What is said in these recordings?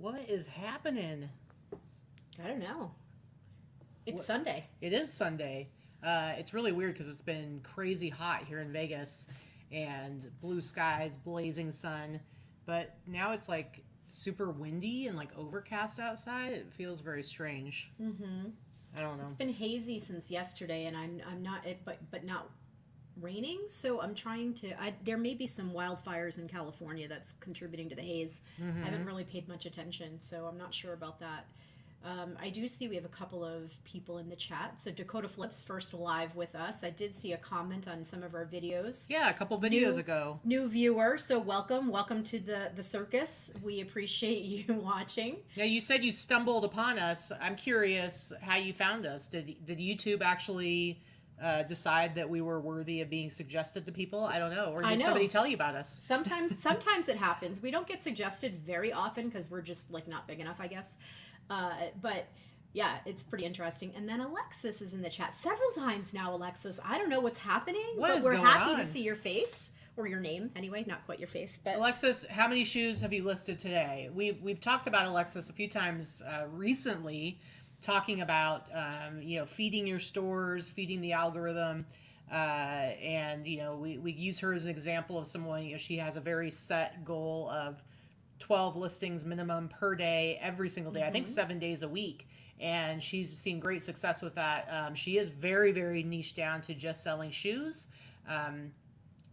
What is happening? I don't know. It's Sunday. It is Sunday. It's really weird because it's been crazy hot here in Vegas and blue skies, blazing sun. But now it's like super windy and like overcast outside. It feels very strange. Mm-hmm. I don't know. It's been hazy since yesterday, and I'm not but not raining. So I'm trying to. There may be some wildfires in California that's contributing to the haze. Mm-hmm. I haven't really paid much attention, so I'm not sure about that. I do see we have a couple of people in the chat. So Dakota Flip's first live with us. I did see a comment on some of our videos. Yeah, a couple videos ago. New viewer, so welcome. Welcome to the circus. We appreciate you watching. Now, you said you stumbled upon us. I'm curious how you found us. Did YouTube actually decide that we were worthy of being suggested to people? I don't know. Or did somebody tell you about us? Sometimes it happens. We don't get suggested very often because we're just like not big enough, I guess. But yeah, it's pretty interesting. And then Alexis is in the chat several times now. Alexis, I don't know what's happening, but we're happy to see your face, or your name anyway, not quite your face. But Alexis, how many shoes have you listed today? We've talked about Alexis a few times recently, talking about you know, feeding your stores, feeding the algorithm, and you know, we use her as an example of someone. You know, she has a very set goal of 12 listings minimum per day, every single day. Mm-hmm. I think 7 days a week. And she's seen great success with that. She is very, very niche down to just selling shoes.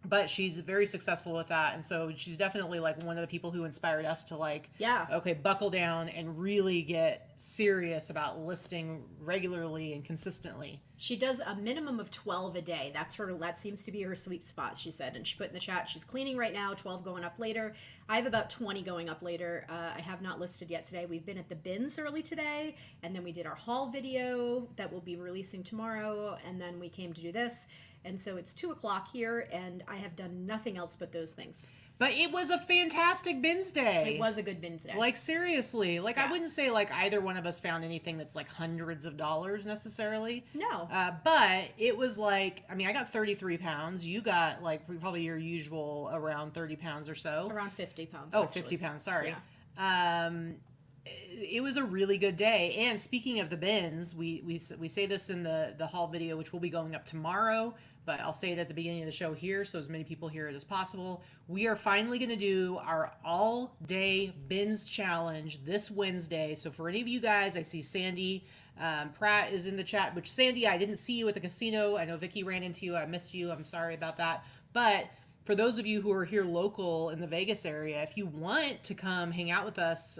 But she's very successful with that. And so she's definitely like one of the people who inspired us to like, yeah, okay, buckle down and really get serious about listing regularly and consistently. She does a minimum of 12 a day. That's her, that seems to be her sweet spot, she said. And she put in the chat, she's cleaning right now, 12 going up later. I have about 20 going up later. I have not listed yet today. We've been at the bins early today, and then we did our haul video that we'll be releasing tomorrow, and then we came to do this. And so it's 2 o'clock here, and I have done nothing else but those things. But it was a fantastic bins day. It was a good bins day. Like, seriously. Like, yeah. I wouldn't say, like, either one of us found anything that's, like, hundreds of dollars necessarily. No. But it was, like, I mean, I got 33 pounds. You got, like, probably your usual around 30 pounds or so. Around 50 pounds. Oh, actually. 50 pounds. Sorry. Yeah. It was a really good day. And speaking of the bins, we say this in the haul video, which will be going up tomorrow. But I'll say it at the beginning of the show here, so as many people hear it as possible. We are finally going to do our all-day bins challenge this Wednesday. So for any of you guys, I see Sandy Pratt is in the chat, which, Sandy, I didn't see you at the casino. I know Vicky ran into you. I missed you. I'm sorry about that. But for those of you who are here local in the Vegas area, if you want to come hang out with us,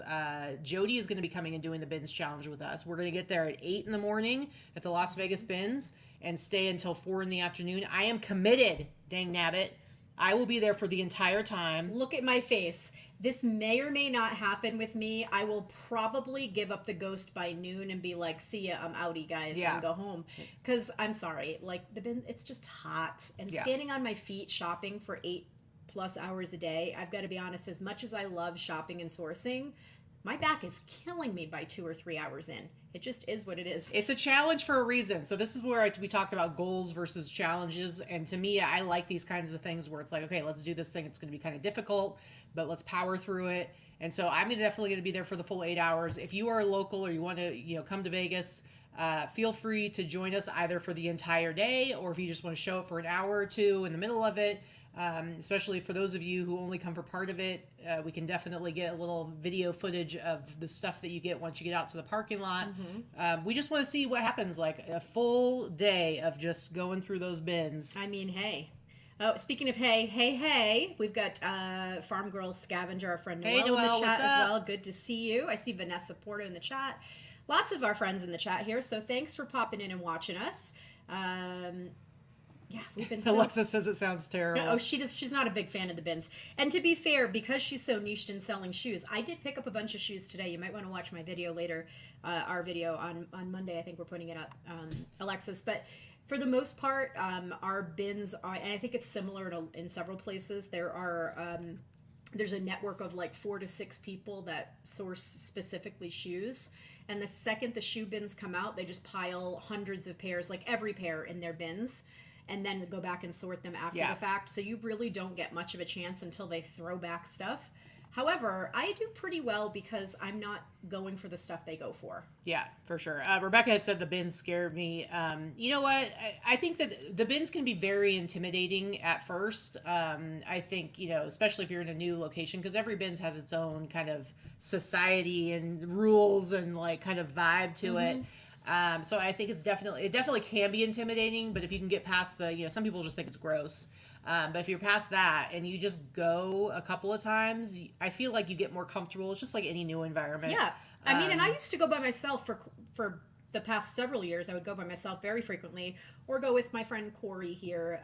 Jody is going to be coming and doing the bins challenge with us. We're going to get there at 8 in the morning at the Las Vegas bins and stay until 4 in the afternoon. I am committed, dang nabbit. I will be there for the entire time. Look at my face. This may or may not happen with me. I will probably give up the ghost by noon and be like, see ya, I'm outie, guys, yeah, and go home. Because I'm sorry, like, the bin, it's just hot. And yeah, standing on my feet shopping for 8+ hours a day, I've got to be honest, as much as I love shopping and sourcing, my back is killing me by 2 or 3 hours in. It just is what it is. It's a challenge for a reason. So this is where we talked about goals versus challenges. And to me, I like these kinds of things where it's like, okay, let's do this thing. It's going to be kind of difficult, but let's power through it. And so I'm definitely going to be there for the full 8 hours. If you are local or you want to, you know, come to Vegas, feel free to join us either for the entire day, or if you just want to show up for an hour or two in the middle of it. Especially for those of you who only come for part of it, we can definitely get a little video footage of the stuff that you get once you get out to the parking lot. Mm-hmm. We just want to see what happens, like a full day of just going through those bins. I mean, hey. Oh, speaking of hey, we've got Farm Girl Scavenger, our friend Noelle, in the chat as well. Good to see you. I see Vanessa Porto in the chat. Lots of our friends in the chat here, so thanks for popping in and watching us. Yeah, we've been so... Alexa says it sounds terrible. No, she does. She's not a big fan of the bins. And to be fair, because she's so niched in selling shoes, I did pick up a bunch of shoes today. You might want to watch my video later, our video on Monday. I think we're putting it up, Alexis. But for the most part, our bins are, and I think it's similar to, in several places, there are... there's a network of like 4 to 6 people that source specifically shoes. And the second the shoe bins come out, they just pile hundreds of pairs, like every pair in their bins, and then go back and sort them after the fact. So you really don't get much of a chance until they throw back stuff. However, I do pretty well because I'm not going for the stuff they go for. Yeah, for sure. Rebecca had said the bins scared me. You know what? I think that the bins can be very intimidating at first. I think, you know, especially if you're in a new location, because every bins has its own kind of society and rules and like kind of vibe to it. So I think it definitely can be intimidating, but if you can get past the, you know, some people just think it's gross. But if you're past that and you just go a couple of times, I feel like you get more comfortable. It's just like any new environment. Yeah. I mean, and I used to go by myself for the past several years. I would go by myself very frequently or go with my friend Corey here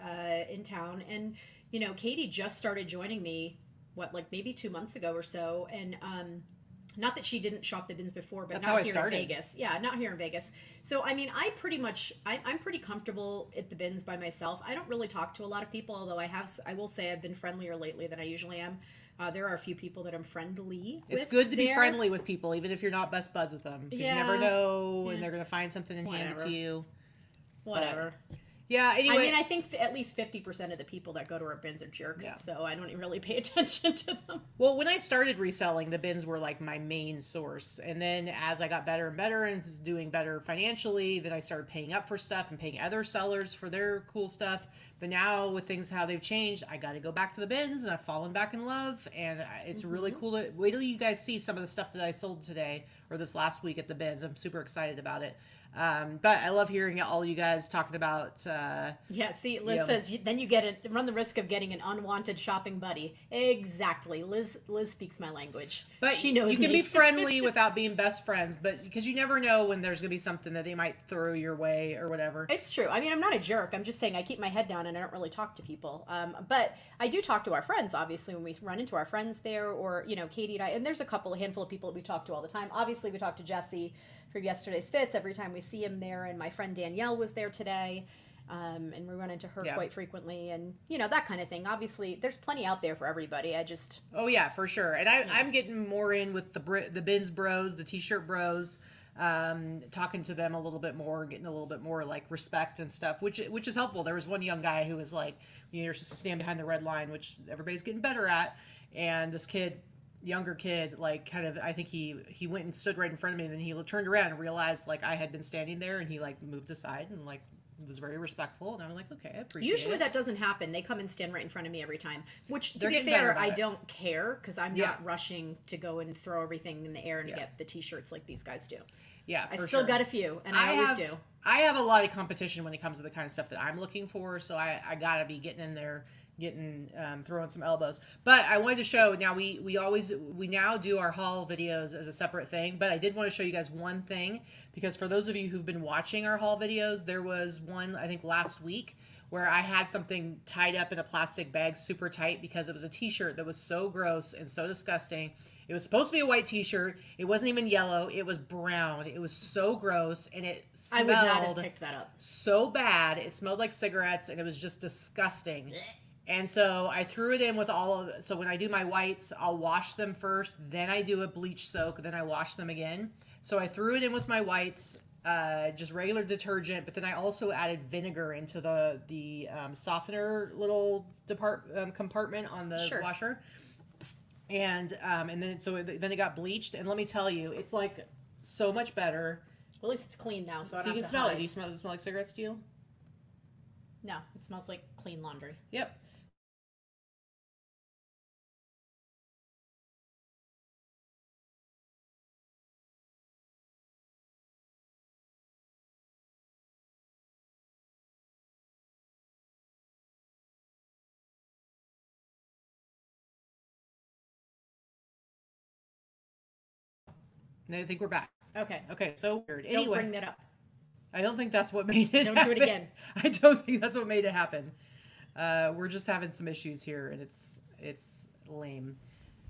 in town. And, you know, Katie just started joining me, what, like maybe 2 months ago or so. And, not that she didn't shop the bins before, but not here in Vegas. Yeah, not here in Vegas. So, I mean, I'm pretty comfortable at the bins by myself. I don't really talk to a lot of people, although I will say I've been friendlier lately than I usually am. There are a few people that I'm friendly with. It's good to be friendly with people, even if you're not best buds with them. Because you never know, and they're going to find something and hand it to you. Whatever. Yeah, anyway. I mean, I think at least 50% of the people that go to our bins are jerks, so I don't really pay attention to them. Well, when I started reselling, the bins were like my main source. And then as I got better and better and was doing better financially, then I started paying up for stuff and paying other sellers for their cool stuff. But now with things how they've changed, I got to go back to the bins, and I've fallen back in love. And it's really cool. To wait till you guys see some of the stuff that I sold today or this last week at the bins. I'm super excited about it. But I love hearing all you guys talking about, yeah, see, Liz says, then you run the risk of getting an unwanted shopping buddy. Exactly. Liz speaks my language, but she knows you can be friendly without being best friends, but because you never know when there's going to be something that they might throw your way or whatever. It's true. I mean, I'm not a jerk. I'm just saying I keep my head down and I don't really talk to people. But I do talk to our friends, obviously, when we run into our friends there or, you know, Katie and I, and there's a handful of people that we talk to all the time. Obviously we talk to Jesse for yesterday's fits every time we see him there, and my friend Danielle was there today, and we run into her quite frequently, and you know, that kind of thing. Obviously there's plenty out there for everybody. I just for sure. And I'm getting more in with the bins bros, the t-shirt bros, talking to them a little bit more, getting a little bit more like respect and stuff, which is helpful. There was one young guy who was like, you're supposed to stand behind the red line, which everybody's getting better at, and this younger kid, like, kind of, I think he went and stood right in front of me, and then he turned around and realized, like, I had been standing there, and he, like, moved aside and, like, was very respectful, and I'm like, okay, I appreciate it. Usually that doesn't happen. They come and stand right in front of me every time, which, to be fair, I don't care, because I'm not rushing to go and throw everything in the air and get the t-shirts like these guys do. Yeah, I still got a few, and I always do. I have a lot of competition when it comes to the kind of stuff that I'm looking for, so I gotta be getting in there, throwing some elbows. But I wanted to show, now we now do our haul videos as a separate thing, but I did want to show you guys one thing, because for those of you who've been watching our haul videos, there was one, I think last week, where I had something tied up in a plastic bag super tight because it was a t-shirt that was so gross and so disgusting. It was supposed to be a white t-shirt. It wasn't even yellow. It was brown. It was so gross, and it smelled so bad. It smelled like cigarettes, and it was just disgusting. And so I threw it in with all of it. So when I do my whites, I'll wash them first. Then I do a bleach soak. Then I wash them again. So I threw it in with my whites, just regular detergent. But then I also added vinegar into the softener little compartment on the washer. And then it got bleached. And let me tell you, it's like so much better. Well, at least it's clean now, so I don't have to smell it. Does it smell like cigarettes to you? No, it smells like clean laundry. Yep. I think we're back. Okay. Okay, so weird. Anyway, don't bring that up. I don't think that's what made it happen. Don't do it again. I don't think that's what made it happen. We're just having some issues here, and it's lame.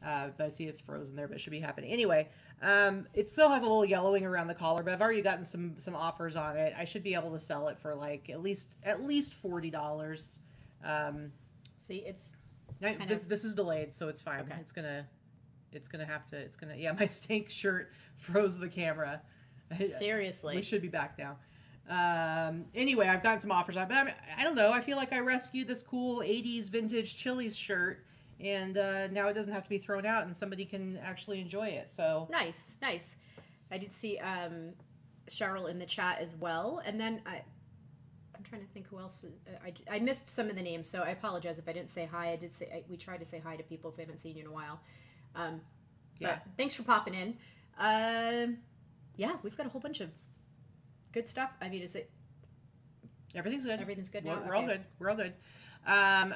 But I see it's frozen there, but it should be happening. Anyway, it still has a little yellowing around the collar, but I've already gotten some offers on it. I should be able to sell it for like at least $40. See, it's this is delayed, so it's fine. Okay. It's gonna yeah, my stink shirt froze the camera. Seriously. We should be back now. Anyway, I've gotten some offers on it, but I don't know. I feel like I rescued this cool 80s vintage Chili's shirt, and now it doesn't have to be thrown out, and somebody can actually enjoy it. So nice, nice. I did see Cheryl in the chat as well, and then I'm trying to think who else. I missed some of the names, so I apologize if I didn't say hi. I did say we try to say hi to people if we haven't seen you in a while. Yeah. But thanks for popping in. Yeah, we've got a whole bunch of good stuff. I mean, is it? Everything's good. Everything's good now. We're all good. We're all good.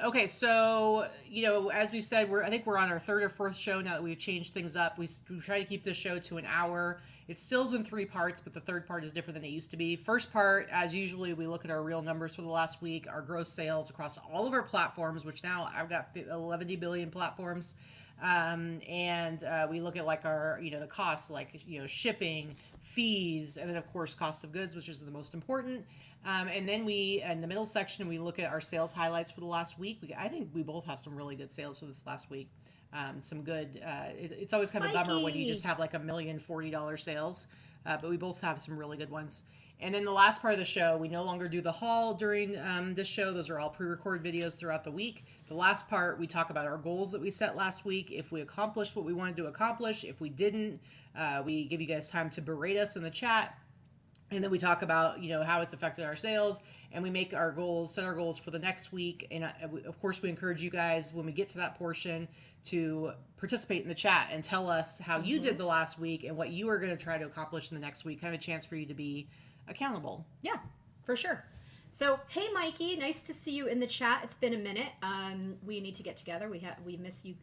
Okay, so, you know, as we've said, I think we're on our third or fourth show now that we've changed things up. We try to keep this show to an hour. It still's in three parts, but the third part is different than it used to be. First part, as usually, we look at our real numbers for the last week, our gross sales across all of our platforms, which now I've got 11 billion platforms. And we look at, like, our, you know, the costs, like, you know, shipping, fees, and then, of course, cost of goods, which is the most important. And then we, in the middle section, we look at our sales highlights for the last week. I think we both have some really good sales for this last week. Some good, it's always kind of a bummer when you just have like $1,040,000 sales, but we both have some really good ones. And then the last part of the show, we no longer do the haul during this show. Those are all pre-recorded videos throughout the week. The last part, we talk about our goals that we set last week, if we accomplished what we wanted to accomplish. If we didn't, we give you guys time to berate us in the chat. And then we talk about, you know, how it's affected our sales, and we make our goals, set our goals for the next week. And of course, we encourage you guys, when we get to that portion, to participate in the chat and tell us how you did the last week and what you are going to try to accomplish in the next week. Kind of a chance for you to be accountable. Yeah, for sure. So, hey, Mikey, nice to see you in the chat. It's been a minute. We need to get together. We miss you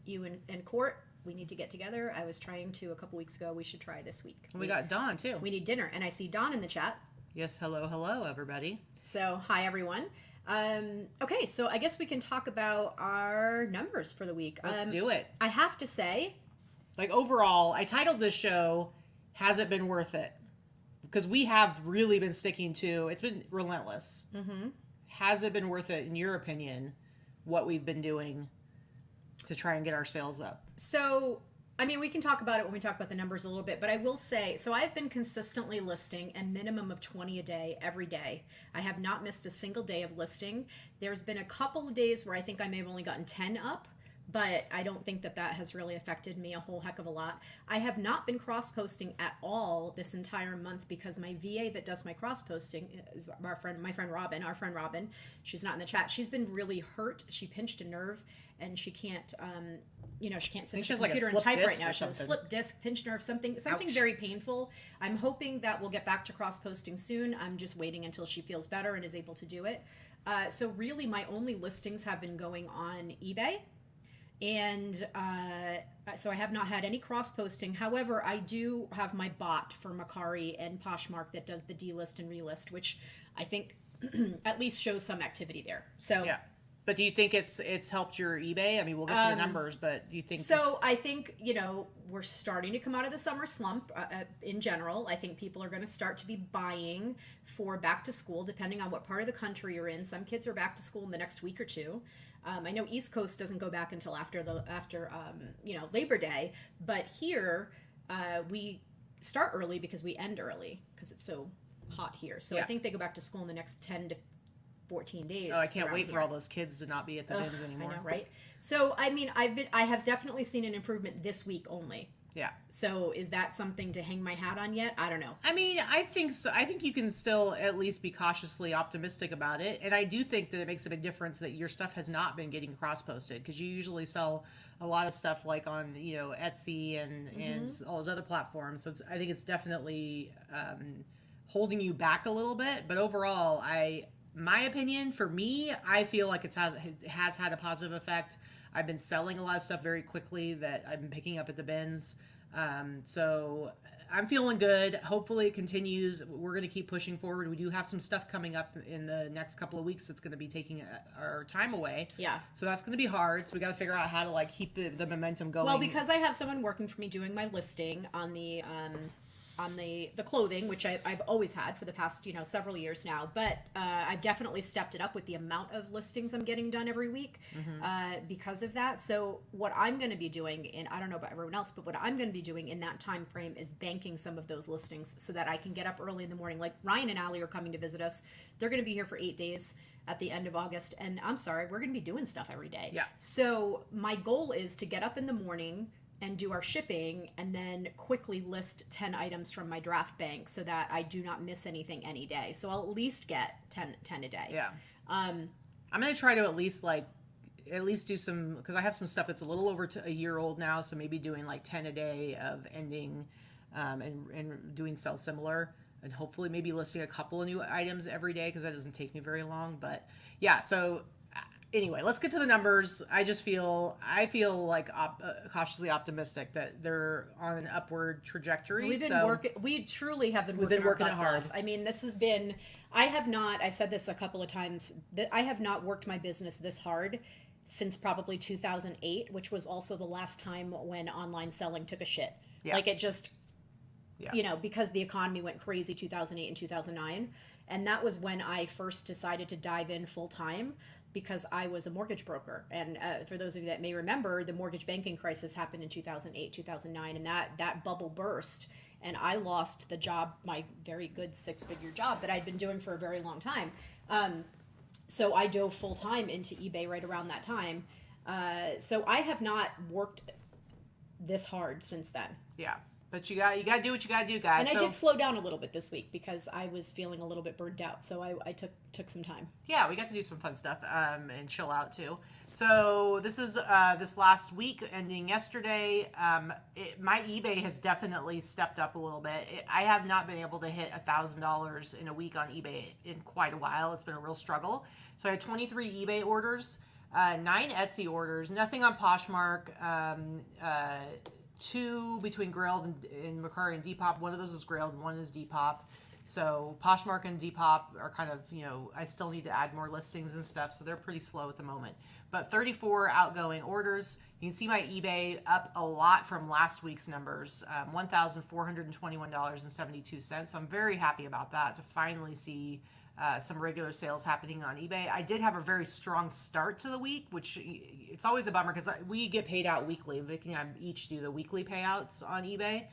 in court. We need to get together. I was trying to a couple weeks ago. We should try this week. We got Dawn, too. We need dinner. And I see Dawn in the chat. Yes. Hello. Hello, everybody. So, hi, everyone. Okay. So, I guess we can talk about our numbers for the week. Let's do it. I have to say, like, overall, I titled this show, Has It Been Worth It? Because we have really been sticking to, it's been relentless. Mm-hmm. Has it been worth it, in your opinion, what we've been doing to try and get our sales up? So, I mean, we can talk about it when we talk about the numbers a little bit, but I will say, so I've been consistently listing a minimum of 20 a day every day. I have not missed a single day of listing. There's been a couple of days where I think I may have only gotten 10 up, but I don't think that that has really affected me a whole heck of a lot. I have not been cross-posting at all this entire month because my VA that does my cross-posting is our friend Robin. She's not in the chat. She's been really hurt. She pinched a nerve, and she can't, you know, she can't sit at the computer and type right now. She has a slip disc, pinched nerve, something very painful. I'm hoping that we'll get back to cross-posting soon. I'm just waiting until she feels better and is able to do it. So really, my only listings have been going on eBay. And so I have not had any cross-posting. However, I do have my bot for Macari and Poshmark that does the delist and relist, which I think at least shows some activity there. So, yeah. But do you think it's helped your eBay? I mean, we'll get to the numbers, but do you think... So I think, you know, we're starting to come out of the summer slump in general. I think people are going to start to be buying for back to school, depending on what part of the country you're in. Some kids are back to school in the next week or two. I know East Coast doesn't go back until after you know, Labor Day, but here we start early because we end early because it's so hot here. So yeah. I think they go back to school in the next 10 to 14 days. Oh, I can't wait for all those kids to not be at the bins anymore. I know, right? So I mean, I have definitely seen an improvement this week only. Yeah. So is that something to hang my hat on yet? I don't know. I mean, I think so. I think you can still at least be cautiously optimistic about it. And I do think that it makes a big difference that your stuff has not been getting cross-posted, because you usually sell a lot of stuff like on, you know, Etsy and all those other platforms. So it's, I think it's definitely holding you back a little bit. But overall, my opinion, for me, I feel like it has had a positive effect. I've been selling a lot of stuff very quickly that I've been picking up at the bins. So I'm feeling good. Hopefully it continues. We're going to keep pushing forward. We do have some stuff coming up in the next couple of weeks that's going to be taking our time away. Yeah. So that's going to be hard. So we got to figure out how to, like, keep the momentum going. Well, because I have someone working for me doing my listing on the clothing, which I've always had for the past, you know, several years now, but I've definitely stepped it up with the amount of listings I'm getting done every week because of that. So what I'm going to be doing, and I don't know about everyone else, but what I'm going to be doing in that time frame is banking some of those listings so that I can get up early in the morning. Like Ryan and Allie are coming to visit us. They're going to be here for 8 days. at the end of August, and I'm sorry, we're going to be doing stuff every day. Yeah. So my goal is to get up in the morning and do our shipping and then quickly list 10 items from my draft bank so that I do not miss anything any day. So I'll at least get 10 a day. Yeah. I'm going to try to at least do some, because I have some stuff that's a little over a year old now, so maybe doing like 10 a day of ending and doing sell similar, and hopefully maybe listing a couple of new items every day, because that doesn't take me very long. But yeah, so anyway, let's get to the numbers. I feel like cautiously optimistic that they're on an upward trajectory. We truly have been working hard. I mean, this has been, I said this a couple of times, that I have not worked my business this hard since probably 2008, which was also the last time when online selling took a shit. Yeah. Like it just, yeah. You know, because the economy went crazy 2008 and 2009. And that was when I first decided to dive in full time, because I was a mortgage broker. And for those of you that may remember, the mortgage banking crisis happened in 2008, 2009, and that bubble burst. And I lost the job, my very good six-figure job that I'd been doing for a very long time. So I dove full time into eBay right around that time. So I have not worked this hard since then. Yeah. But you got to do what you got to do, guys. And so, I did slow down a little bit this week because I was feeling a little bit burned out. So I took some time. Yeah, we got to do some fun stuff and chill out too. So this is this last week ending yesterday. My eBay has definitely stepped up a little bit. I have not been able to hit $1,000 in a week on eBay in quite a while. It's been a real struggle. So I had 23 eBay orders, 9 Etsy orders, nothing on Poshmark, 2 between Grailed and Macari and Depop. One of those is Grailed, one is Depop. So Poshmark and Depop are kind of, you know, I still need to add more listings and stuff, so they're pretty slow at the moment. But 34 outgoing orders. You can see my eBay up a lot from last week's numbers, $1,421.72. So I'm very happy about that, to finally see some regular sales happening on eBay. I did have a very strong start to the week, which it's always a bummer because we get paid out weekly. Vicky and I each do the weekly payouts on eBay.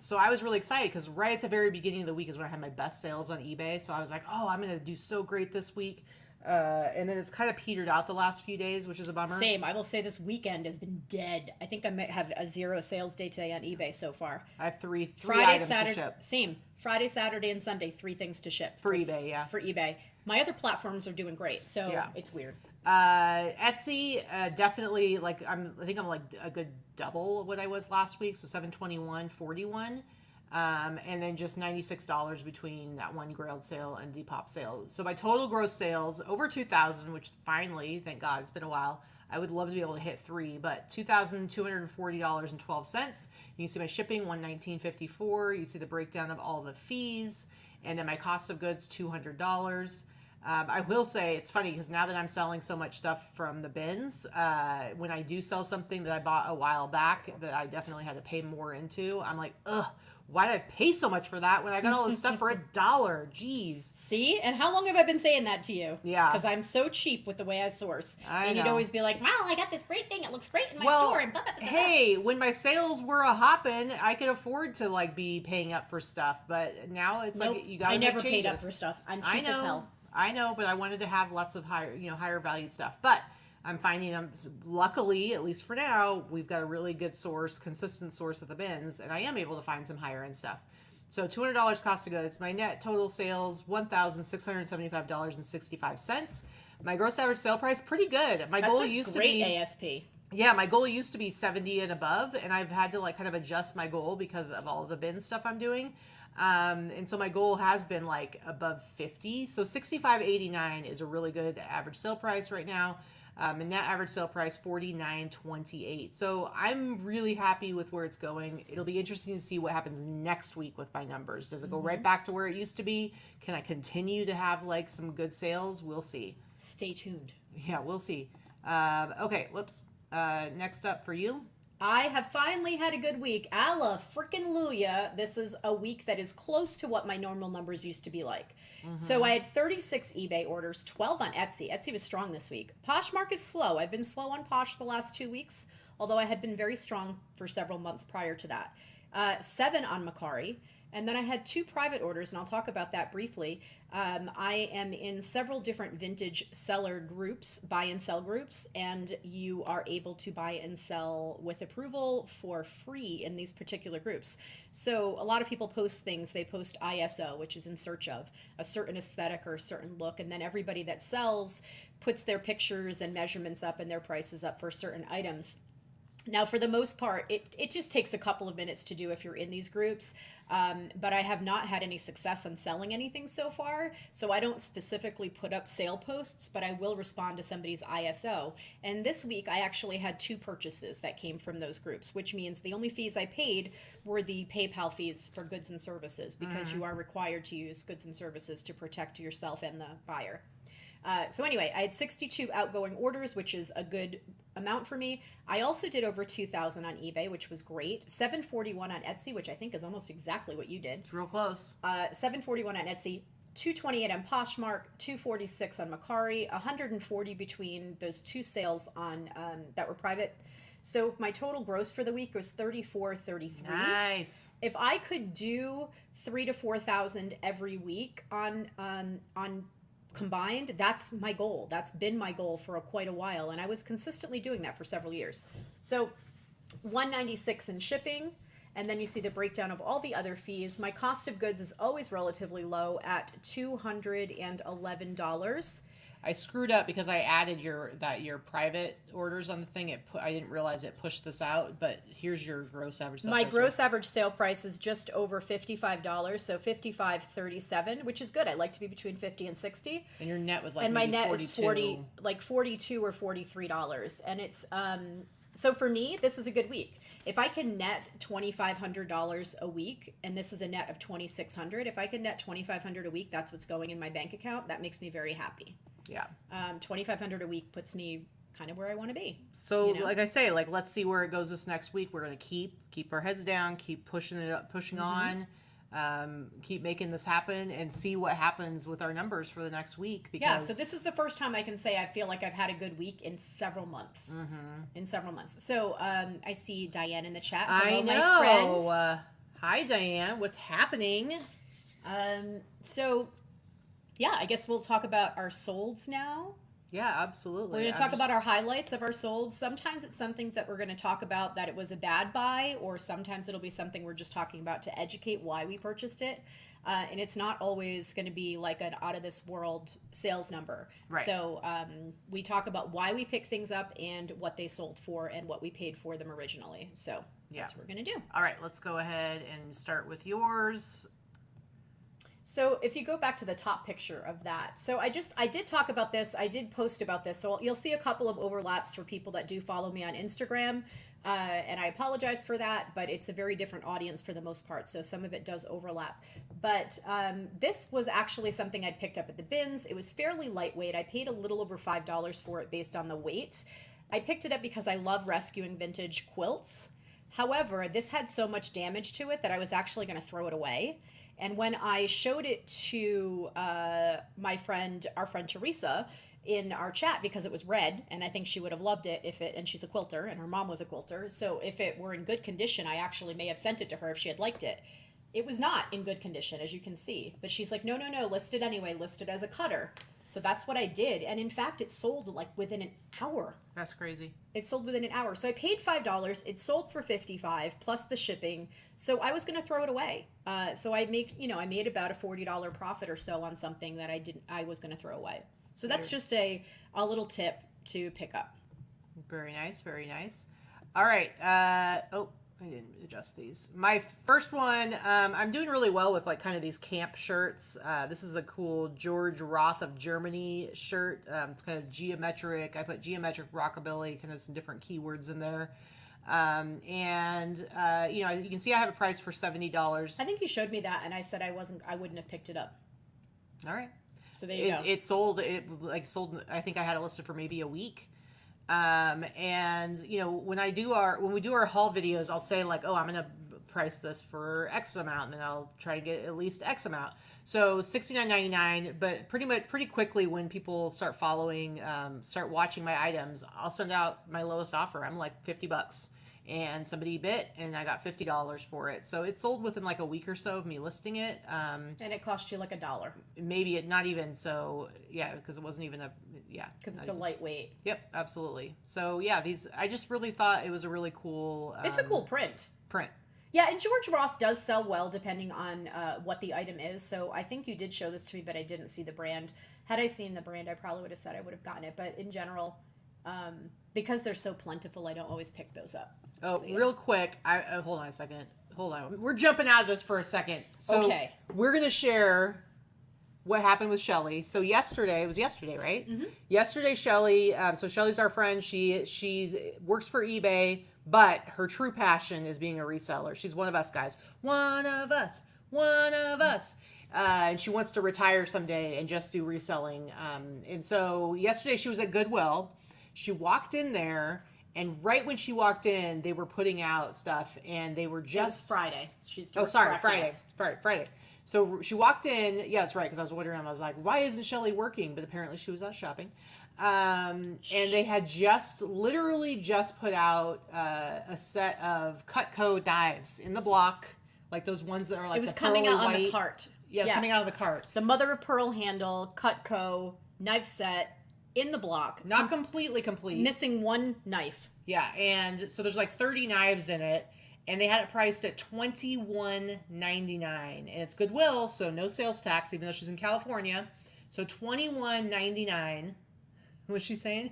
So I was really excited because right at the very beginning of the week is when I had my best sales on eBay. So I was like, oh, I'm going to do so great this week. And then it's kind of petered out the last few days, which is a bummer. Same. I will say this weekend has been dead. I think I might have a 0 sales day today on eBay so far. I have three Friday, items Saturday, to ship. Same. Friday, Saturday, and Sunday, 3 things to ship. For eBay, yeah. For eBay. My other platforms are doing great, so yeah. It's weird. Etsy, definitely, like, I think I'm like a good double what I was last week, so $721.41. And then just $96 between that one Grailed sale and Depop sale. So my total gross sales, over 2,000, which finally, thank God, it's been a while. I would love to be able to hit 3, but $2,240.12. You can see my shipping, $119.54. You can see the breakdown of all the fees, and then my cost of goods, $200. I will say it's funny because now that I'm selling so much stuff from the bins, when I do sell something that I bought a while back that I definitely had to pay more into, I'm like, ugh. Why did I pay so much for that when I got all this stuff for $1? Jeez. See? And how long have I been saying that to you? Yeah. Because I'm so cheap with the way I source. I know. You'd always be like, wow, I got this great thing. It looks great in my store. And blah, blah, blah, hey, when my sales were a hopping, I could afford to like be paying up for stuff. But now it's nope. Like you got to make changes. I never paid up for stuff. I'm cheap as hell. I know, but I wanted to have lots of higher valued stuff. But I'm finding them, luckily, at least for now, we've got a really good source, consistent source of the bins, and I am able to find some higher end stuff. So $200 cost of goods. My net total sales, $1,675.65. My gross average sale price, pretty good. My goal used to be ASP. Yeah, my goal used to be 70 and above, and I've had to like kind of adjust my goal because of all of the bin stuff I'm doing. And so my goal has been like above 50. So $65.89 is a really good average sale price right now. And net average sale price, $49.28. So I'm really happy with where it's going. It'll be interesting to see what happens next week with my numbers. Does it go right back to where it used to be? Can I continue to have like some good sales? We'll see. Stay tuned. Yeah, we'll see. Okay, whoops. Next up for you. I have finally had a good week. Alla frickin' Luya. This is a week that is close to what my normal numbers used to be like. So I had 36 eBay orders, 12 on Etsy. Etsy was strong this week. Poshmark is slow. I've been slow on Posh the last 2 weeks, although I had been very strong for several months prior to that. 7 on Macari. And then I had two private orders, and I'll talk about that briefly. I am in several different vintage seller groups, buy and sell groups, and you are able to buy and sell with approval for free in these particular groups. So a lot of people post things. They post ISO, which is in search of a certain aesthetic or a certain look, and then everybody that sells puts their pictures and measurements up and their prices up for certain items. Now, for the most part, it just takes a couple of minutes to do if you're in these groups, but I have not had any success on selling anything so far, so I don't specifically put up sale posts, but I will respond to somebody's ISO. And this week, I actually had two purchases that came from those groups, which means the only fees I paid were the PayPal fees for goods and services, because you are required to use goods and services to protect yourself and the buyer. So anyway, I had 62 outgoing orders, which is a good amount for me. I also did over 2,000 on eBay, which was great. 741 on Etsy, which I think is almost exactly what you did. It's real close. 741 on Etsy, 228 on Poshmark, 246 on Macari, 140 between those two sales on that were private. So my total gross for the week was $34.33. Nice. If I could do 3,000 to 4,000 every week on combined, that's my goal. That's been my goal for quite a while, and I was consistently doing that for several years. So $196 in shipping, and then you see the breakdown of all the other fees. My cost of goods is always relatively low at $211. I screwed up because I added your private orders on the thing. I didn't realize it pushed this out, but here's your gross average sale price. My gross average sale price is just over $55, so $55.37, which is good. I like to be between $50 and $60. And your net was like, and my net 42. Was $42 or $43, and it's so for me, this is a good week. If I can net $2,500 a week, and this is a net of $2,600, if I can net $2,500 a week, that's what's going in my bank account. That makes me very happy. Yeah. $2,500 a week puts me kind of where I want to be. So, you know? Like I say, like, let's see where it goes this next week. We're going to keep our heads down, keep pushing it up, on, keep making this happen, and see what happens with our numbers for the next week. Because... yeah. So this is the first time I can say I feel like I've had a good week in several months. In several months. So I see Diane in the chat. Hello, I know. My friend. Hi, Diane. What's happening? So. Yeah, I guess we'll talk about our solds now. Yeah, absolutely. We're going to talk about our highlights of our solds. Sometimes it's something that we're going to talk about that it was a bad buy, or sometimes it'll be something we're just talking about to educate why we purchased it. And it's not always going to be like an out-of-this-world sales number. Right. So we talk about why we pick things up and what they sold for and what we paid for them originally. So that's what we're going to do. All right, let's go ahead and start with yours. So if you go back to the top picture of that, so I did talk about this. I did post about this. So you'll see a couple of overlaps for people that do follow me on Instagram. And I apologize for that, but it's a very different audience for the most part. So some of it does overlap. But this was actually something I'd picked up at the bins. It was fairly lightweight. I paid a little over $5 for it based on the weight. I picked it up because I love rescuing vintage quilts. However, this had so much damage to it that I was actually going to throw it away. And when I showed it to our friend Teresa in our chat, because it was red, and I think she would have loved it if it, and she's a quilter, and her mom was a quilter, so if it were in good condition, I actually may have sent it to her if she had liked it. It was not in good condition, as you can see. But she's like, no, no, no, list it anyway, list it as a cutter. So that's what I did. And in fact, it sold like within an hour. That's crazy. It sold within an hour. So I paid $5. It sold for $55 plus the shipping. So I was going to throw it away. So I made about a $40 profit or so on something that I was going to throw away. So that's just a little tip to pick up. Very nice. Very nice. All right. I didn't adjust these. My first one, I'm doing really well with like kind of these camp shirts. This is a cool George Roth of Germany shirt. It's kind of geometric. I put geometric rockabilly, kind of some different keywords in there. You can see I have a price for $70. I think you showed me that, and I said I wouldn't have picked it up. All right. So there you go. It sold. I think I had it listed for maybe a week. When we do our haul videos, I'll say like, oh, I'm going to price this for X amount, and then I'll try to get at least X amount. So $69.99, but pretty quickly when people start following, start watching my items, I'll send out my lowest offer. I'm like $50. and somebody bit, and I got $50 for it. So it sold within like a week or so of me listing it. And it cost you like $1. Maybe it, not even. So yeah, because it wasn't even a, yeah. Because it's a lightweight. Yep, absolutely. So yeah, these, I just really thought it was a really cool. It's a cool print. Yeah, and George Roth does sell well depending on what the item is. So I think you did show this to me, but I didn't see the brand. Had I seen the brand, I probably would have said I would have gotten it. But in general, because they're so plentiful, I don't always pick those up. Oh, so, yeah. Real quick. Hold on a second. Hold on. We're jumping out of this for a second. So okay. We're going to share what happened with Shelley. So yesterday, it was yesterday, right? Mm-hmm. Yesterday, Shelley, so Shelley's our friend. She works for eBay, but her true passion is being a reseller. She's one of us, guys. One of us. And she wants to retire someday and just do reselling. And so yesterday she was at Goodwill. She walked in there, and right when she walked in, they were putting out stuff, and they were just... It was Friday. She's doing Friday. So she walked in. Yeah, that's right, because I was wondering. I was like, why isn't Shelley working? But apparently she was out shopping. And they had just, literally just put out a set of Cutco dives in the block, like those ones that are like... It was coming out on the cart. Yeah, it was coming out of the cart. The mother of pearl handle, Cutco, knife set, in the block. Not completely complete. Missing one knife. Yeah, and so there's like 30 knives in it, and they had it priced at $21.99. And it's Goodwill, so no sales tax, even though she's in California. So $21.99... What's she saying?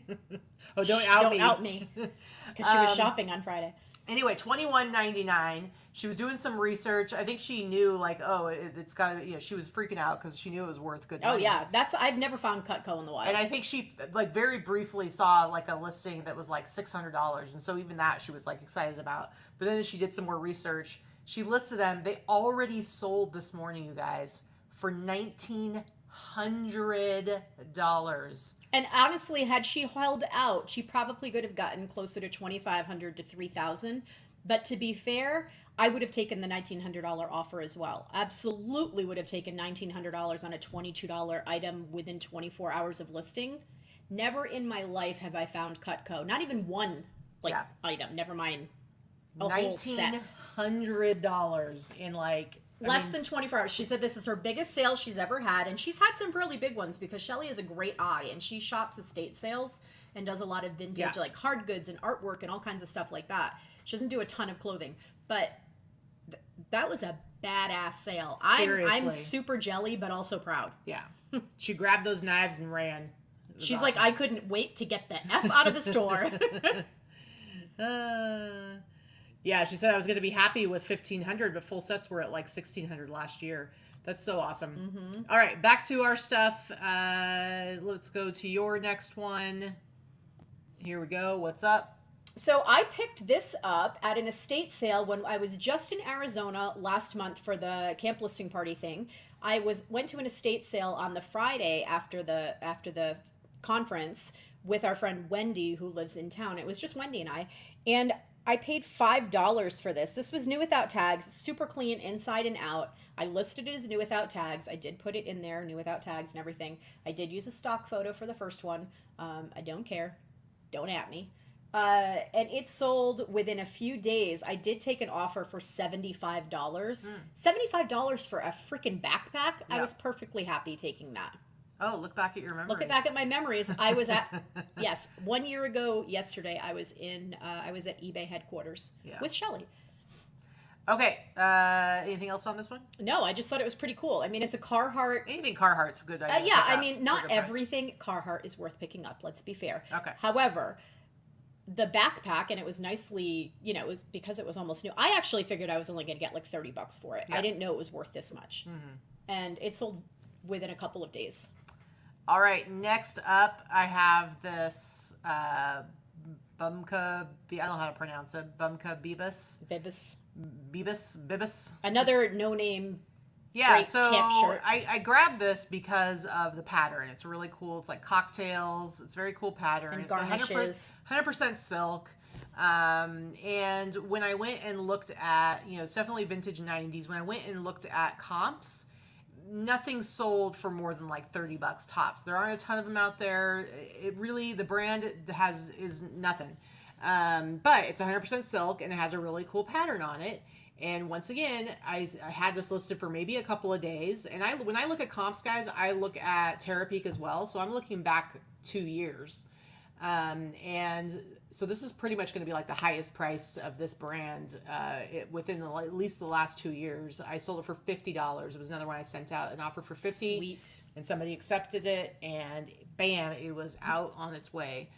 Oh, don't out me. Because she was shopping on Friday. Anyway, $21.99. She was doing some research. I think she knew, like, oh, it's got to, you know, she was freaking out because she knew it was worth good money. Oh, yeah. That's, I've never found Cutco in the wild. And I think she, like, very briefly saw, like, a listing that was, like, $600. And so even that she was, like, excited about. But then she did some more research. She listed them. They already sold this morning, you guys, for $1,900. And honestly, had she held out, she probably could have gotten closer to $2,500 to $3,000. But to be fair, I would have taken the $1,900 offer as well. Absolutely would have taken $1,900 on a $22 item within 24 hours of listing. Never in my life have I found Cutco. Not even one item. Never mind a whole set. $1,900 in like... Less than 24 hours. She said this is her biggest sale she's ever had, and she's had some really big ones because Shelley has a great eye, and she shops estate sales and does a lot of vintage, like hard goods and artwork and all kinds of stuff like that. She doesn't do a ton of clothing, but that was a badass sale. Seriously. I'm super jelly, but also proud. Yeah. She grabbed those knives and ran. She's awesome. Like, I couldn't wait to get the F out of the store. Yeah, she said I was going to be happy with $1,500, but full sets were at like $1,600 last year. That's so awesome. Mm-hmm. All right, back to our stuff. Let's go to your next one. Here we go. What's up? So I picked this up at an estate sale when I was just in Arizona last month for the camp listing party thing. I went to an estate sale on the Friday after the conference with our friend Wendy, who lives in town. It was just Wendy and I, and I paid $5 for this. This was new without tags, super clean inside and out. I listed it as new without tags. I did put it in there, new without tags and everything. I did use a stock photo for the first one. I don't care. Don't at me. And it sold within a few days. I did take an offer for $75. $75 for a freaking backpack? Yeah. I was perfectly happy taking that. Oh, look back at your memories. Look back at my memories. I was at, yes, 1 year ago yesterday, I was at eBay headquarters with Shelley. Okay. Anything else on this one? No, I just thought it was pretty cool. I mean, it's a Carhartt. Anything Carhartt's a good idea. Yeah, I mean, not everything Carhartt is worth picking up. Let's be fair. Okay. However, the backpack, and it was nicely, you know, it was because it was almost new. I actually figured I was only going to get like $30 for it. Yeah. I didn't know it was worth this much. Mm-hmm. And it sold within a couple of days. All right, next up, I have this Bumka, I don't know how to pronounce it, Bumka Bibas. Bibas. Another no-name. Yeah, so I grabbed this because of the pattern. It's really cool. It's like cocktails. It's a very cool pattern. And it's garnishes. 100% silk. And when I went and looked at, you know, it's definitely vintage 90s. When I went and looked at comps, nothing sold for more than like $30 tops. There aren't a ton of them out there. It really, the brand is nothing. But it's 100% silk and it has a really cool pattern on it. And once again, I had this listed for maybe a couple of days. And when I look at comps, guys, I look at Terapeak as well. So I'm looking back 2 years. And so this is pretty much going to be like the highest priced of this brand within at least the last 2 years. I sold it for $50. It was another one I sent out an offer for $50. Sweet. And somebody accepted it. And bam, it was out on its way.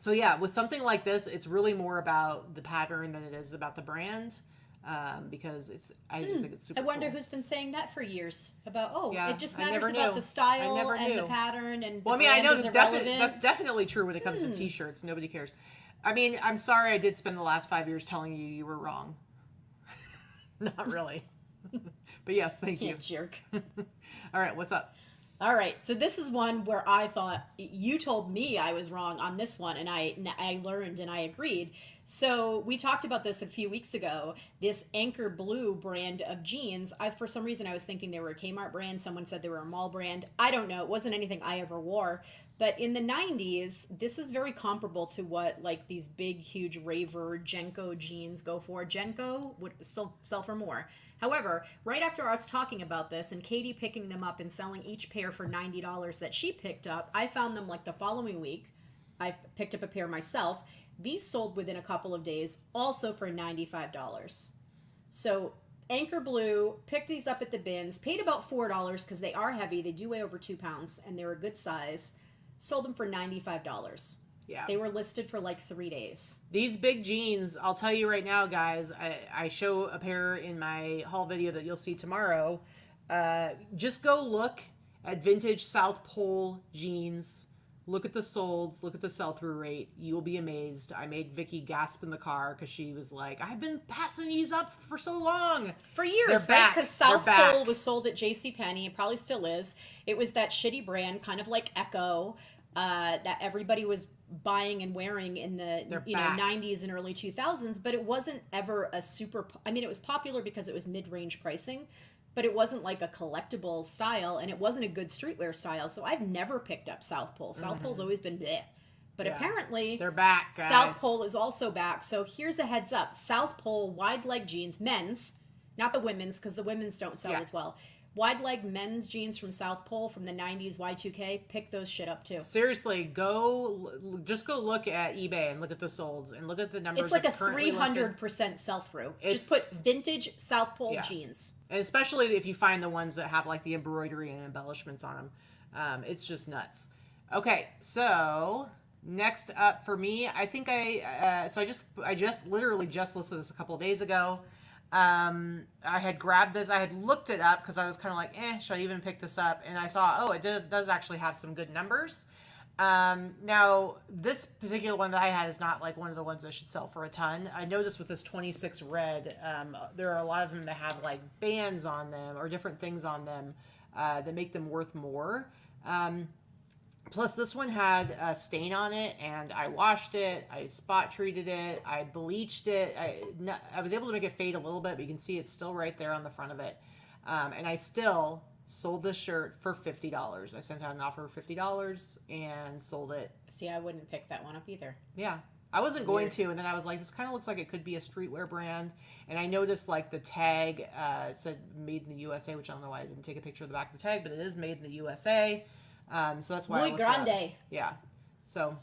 So yeah, with something like this, it's really more about the pattern than it is about the brand, because it's. I just think it's super. I wonder cool. Who's been saying that for years about it just matters about the style and the pattern and. Well, the I mean, I know that's definitely true when it comes to t-shirts. Nobody cares. I mean, I'm sorry, I did spend the last 5 years telling you you were wrong. Not really, but yes, thank you. Jerk. All right, what's up? All right, so this is one where I thought you told me I was wrong on this one, and I learned and I agreed. So we talked about this a few weeks ago, this Anchor Blue brand of jeans. For some reason, I was thinking they were a Kmart brand. Someone said they were a mall brand. I don't know. It wasn't anything I ever wore. But in the 90s, this is very comparable to what like these big, huge raver Genco jeans go for. Genco would still sell for more. However, right after us talking about this and Katie picking them up and selling each pair for $90 that she picked up, I found them like the following week. I picked up a pair myself. These sold within a couple of days, also for $95. So Anchor Blue, picked these up at the bins, paid about $4 because they are heavy. They do weigh over 2 pounds and they're a good size. Sold them for $95. Yeah. They were listed for like 3 days. These big jeans, I'll tell you right now, guys, I show a pair in my haul video that you'll see tomorrow. Just go look at vintage South Pole jeans. Look at the solds. Look at the sell-through rate. You will be amazed. I made Vicky gasp in the car because she was like, I've been passing these up for so long. For years, they're right? Because South Pole was sold at JCPenney. It probably still is. It was that shitty brand, kind of like Echo, that everybody was buying and wearing in the 90s and early 2000s, but it wasn't ever a super, I mean, it was popular because it was mid-range pricing, but it wasn't like a collectible style and it wasn't a good streetwear style. So I've never picked up South Pole. South Pole's always been bleh. But apparently they're back, guys. South Pole is also back. So here's a heads up. South Pole wide leg jeans, men's, not the women's, because the women's don't sell as well. Wide leg men's jeans from South Pole from the 90s, Y2K, pick those shit up too. Seriously, just go look at eBay and look at the solds and look at the numbers. It's like a 300% sell-through. Just put vintage South Pole jeans. And especially if you find the ones that have like the embroidery and embellishments on them. It's just nuts. Okay, so next up for me, I think I just literally just listed this a couple of days ago. I had grabbed this. I had looked it up because I was kind of like, should I even pick this up? And I saw, it does actually have some good numbers. Now this particular one that I had is not like one of the ones that should sell for a ton. I noticed with this 26 red, there are a lot of them that have like bands on them or different things on them, that make them worth more. Plus this one had a stain on it and I washed it, I spot treated it, I bleached it. I was able to make it fade a little bit, but you can see it's still right there on the front of it. And I still sold this shirt for $50. I sent out an offer for $50 and sold it. See, I wouldn't pick that one up either. Yeah, I wasn't going to. And then I was like, this kind of looks like it could be a streetwear brand. And I noticed like the tag said made in the USA, which I don't know why I didn't take a picture of the back of the tag, but it is made in the USA. So that's why I looked up. Yeah. So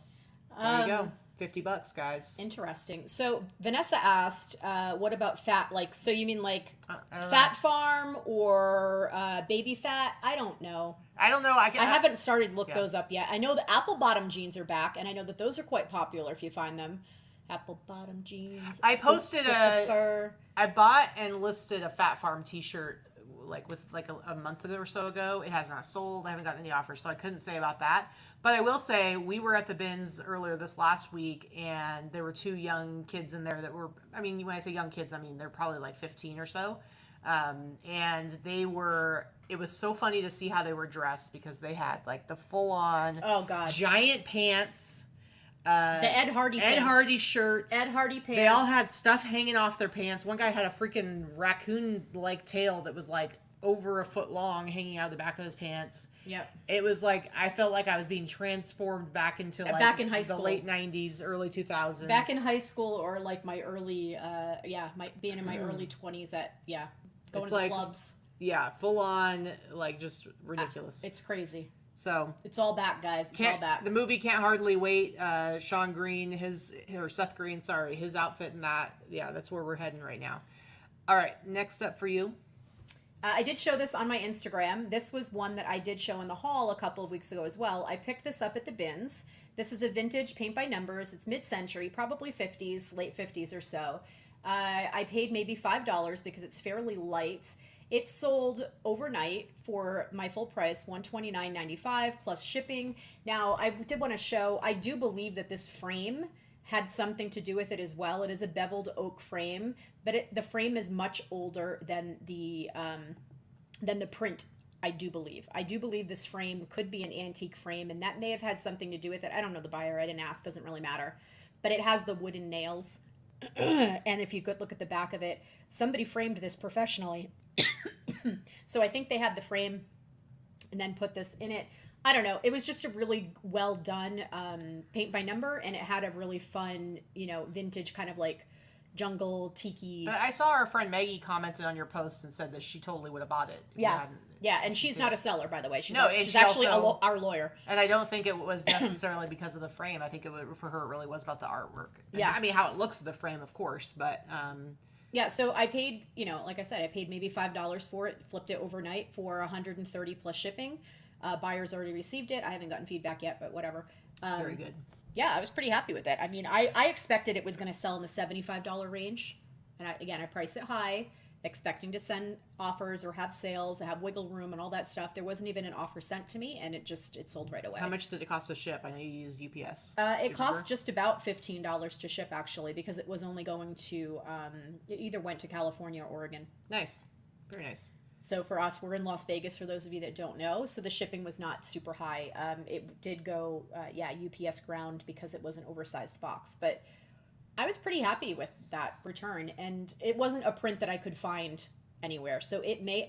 there you go. $50, guys. Interesting. So Vanessa asked, what about fat? Like, so you mean like Fat Farm or Baby Fat? I don't know. I haven't started to look those up yet. I know the apple bottom jeans are back and I know that those are quite popular if you find them. Apple bottom jeans. I posted I bought and listed a Fat Farm t-shirt like with like a month or so ago. It has not sold. I haven't gotten any offers, so I couldn't say about that. But I will say we were at the bins earlier this last week and there were two young kids in there that were, I mean, when I say young kids, I mean, they're probably like 15 or so. And they were, it was so funny to see how they were dressed because they had like the full on giant pants. The Ed Hardy shirts. Ed Hardy pants. They all had stuff hanging off their pants. One guy had a freaking raccoon-like tail that was like over a foot long hanging out of the back of his pants. Yep. It was like, I felt like I was being transformed back into like back in high school. The late 90s, early 2000s. Back in high school or like my early, being in my early 20s at, going it's to like, clubs. Yeah, full on, like just ridiculous. It's crazy. So it's all back, guys. It's all back. The movie Can't Hardly Wait. Sean Green, Seth Green, sorry, his outfit and that. Yeah, that's where we're heading right now. All right, next up for you. I did show this on my Instagram. This was one that I did show in the haul a couple of weeks ago as well. I picked this up at the bins. This is a vintage paint by numbers. It's mid-century, probably 50s, late 50s or so. I paid maybe $5 because it's fairly light. It sold overnight for my full price, $129.95 plus shipping. Now, I did want to show, I do believe that this frame had something to do with it as well. It is a beveled oak frame, but the frame is much older than the print, I do believe. I do believe this frame could be an antique frame, and that may have had something to do with it. I don't know the buyer. I didn't ask. Doesn't really matter. But it has the wooden nails, and if you could look at the back of it, somebody framed this professionally. So I think they had the frame and then put this in it. I don't know. It was just a really well done paint by number, and it had a really fun, vintage kind of like jungle tiki. I saw our friend Maggie commented on your post and said that she totally would have bought it. Yeah. Yeah, and she's not a seller, by the way. She's, no, she's actually also, our lawyer. And I don't think it was necessarily because of the frame. I think for her it really was about the artwork. And yeah. I mean, how it looks the frame, of course, but... yeah, so I paid, like I said, I paid maybe $5 for it, flipped it overnight for $130 plus shipping. Buyers already received it. I haven't gotten feedback yet, but whatever. Very good. Yeah, I was pretty happy with it. I mean, I expected it was going to sell in the $75 range. And I priced it high, expecting to send offers or have sales, have wiggle room and all that stuff. There wasn't even an offer sent to me, and it sold right away. How much did it cost to ship? I know you used UPS. It cost just about $15 to ship, actually, because it was only going to, it either went to California or Oregon. Nice. Very nice. So for us, we're in Las Vegas, for those of you that don't know. So the shipping was not super high. It did go, UPS ground because it was an oversized box. But I was pretty happy with that return. And it wasn't a print that I could find anywhere. So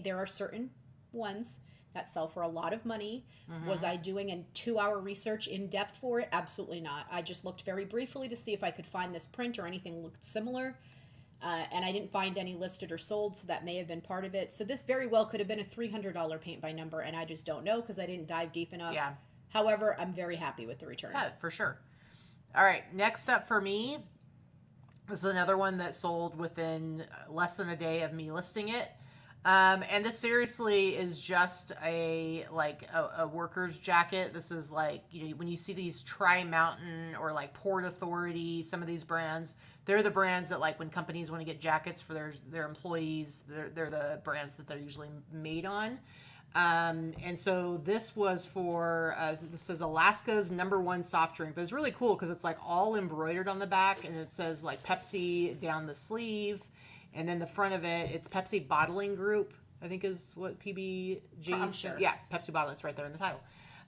there are certain ones that sell for a lot of money. Mm-hmm. Was I doing a 2-hour research in depth for it? Absolutely not. I just looked very briefly to see if I could find this print or anything looked similar. And I didn't find any listed or sold, so that may have been part of it. So this very well could have been a $300 paint by number, and I just don't know because I didn't dive deep enough. Yeah. However, I'm very happy with the return. Yeah, for sure. All right, next up for me, this is another one that sold within less than a day of me listing it. And this seriously is just a worker's jacket. This is like, when you see these Tri-Mountain or like Port Authority, some of these brands, they're the brands that like when companies want to get jackets for their employees, they're the brands that they're usually made on. And so this was for, this says Alaska's #1 soft drink, but it's really cool because it's like all embroidered on the back and it says like Pepsi down the sleeve. And then the front of it, it's Pepsi Bottling Group, I think is what PBG. I'm sure. Yeah, Pepsi Bottling. It's right there in the title.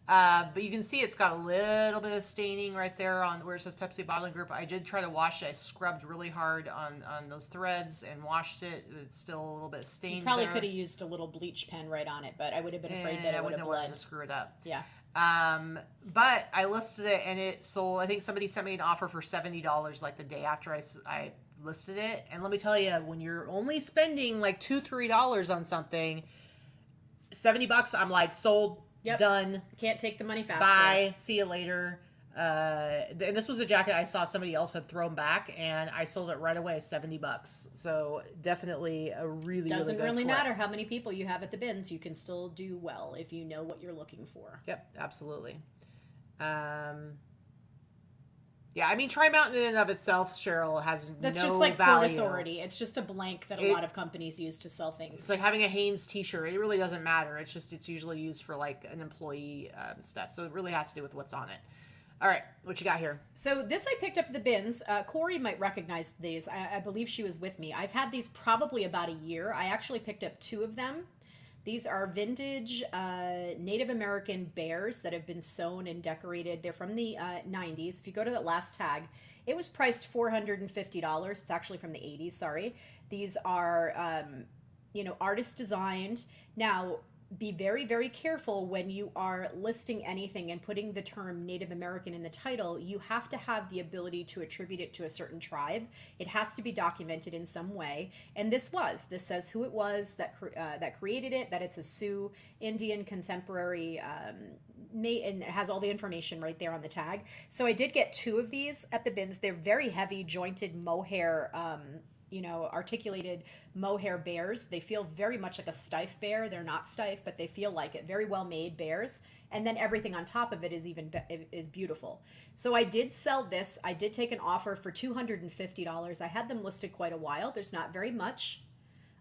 But you can see it's got a little bit of staining right there on where it says Pepsi Bottling Group. I did try to wash it. I scrubbed really hard on those threads and washed it. It's still a little bit stained. You probably could have used a little bleach pen right on it, but I would have been afraid that it would have bled. I wouldn't have wanted to screw it up. Yeah. But I listed it and it sold. I think somebody sent me an offer for $70 like the day after I listed it. And let me tell you, when you're only spending like $2-3 on something, $70, I'm like, sold. Yep. Done. Can't take the money fast. Bye. See you later. And this was a jacket I saw somebody else had thrown back, and I sold it right away, $70. So definitely a really doesn't really, good really matter how many people you have at the bins. You can still do well if you know what you're looking for. Yep, absolutely. Yeah, I mean, Tri-Mountain in and of itself, Cheryl, has that's no just like value. Port Authority. It's just a blank that a lot of companies use to sell things. It's like having a Hanes T-shirt. It really doesn't matter. It's just it's usually used for like an employee stuff. So it really has to do with what's on it. All right, what you got here? So this I picked up the bins. Corey might recognize these. I believe she was with me. I've had these probably about a year. I actually picked up 2 of them. These are vintage Native American bears that have been sewn and decorated. They're from the 90s. If you go to that last tag, it was priced $450. It's actually from the 80s, sorry. These are you know, artist designed. Now, be very, very careful when you are listing anything and putting the term Native American in the title. You have to have the ability to attribute it to a certain tribe. It has to be documented in some way. And this was. This says who it was that created it, that it's a Sioux Indian contemporary, and it has all the information right there on the tag. So I did get two of these at the bins. They're very heavy, jointed mohair, you know, articulated mohair bears. They feel very much like a Steiff bear. They're not Steiff, but they feel like it. Very well made bears. And then everything on top of it is even beautiful. So I did sell this. I did take an offer for $250. I had them listed quite a while. There's not very much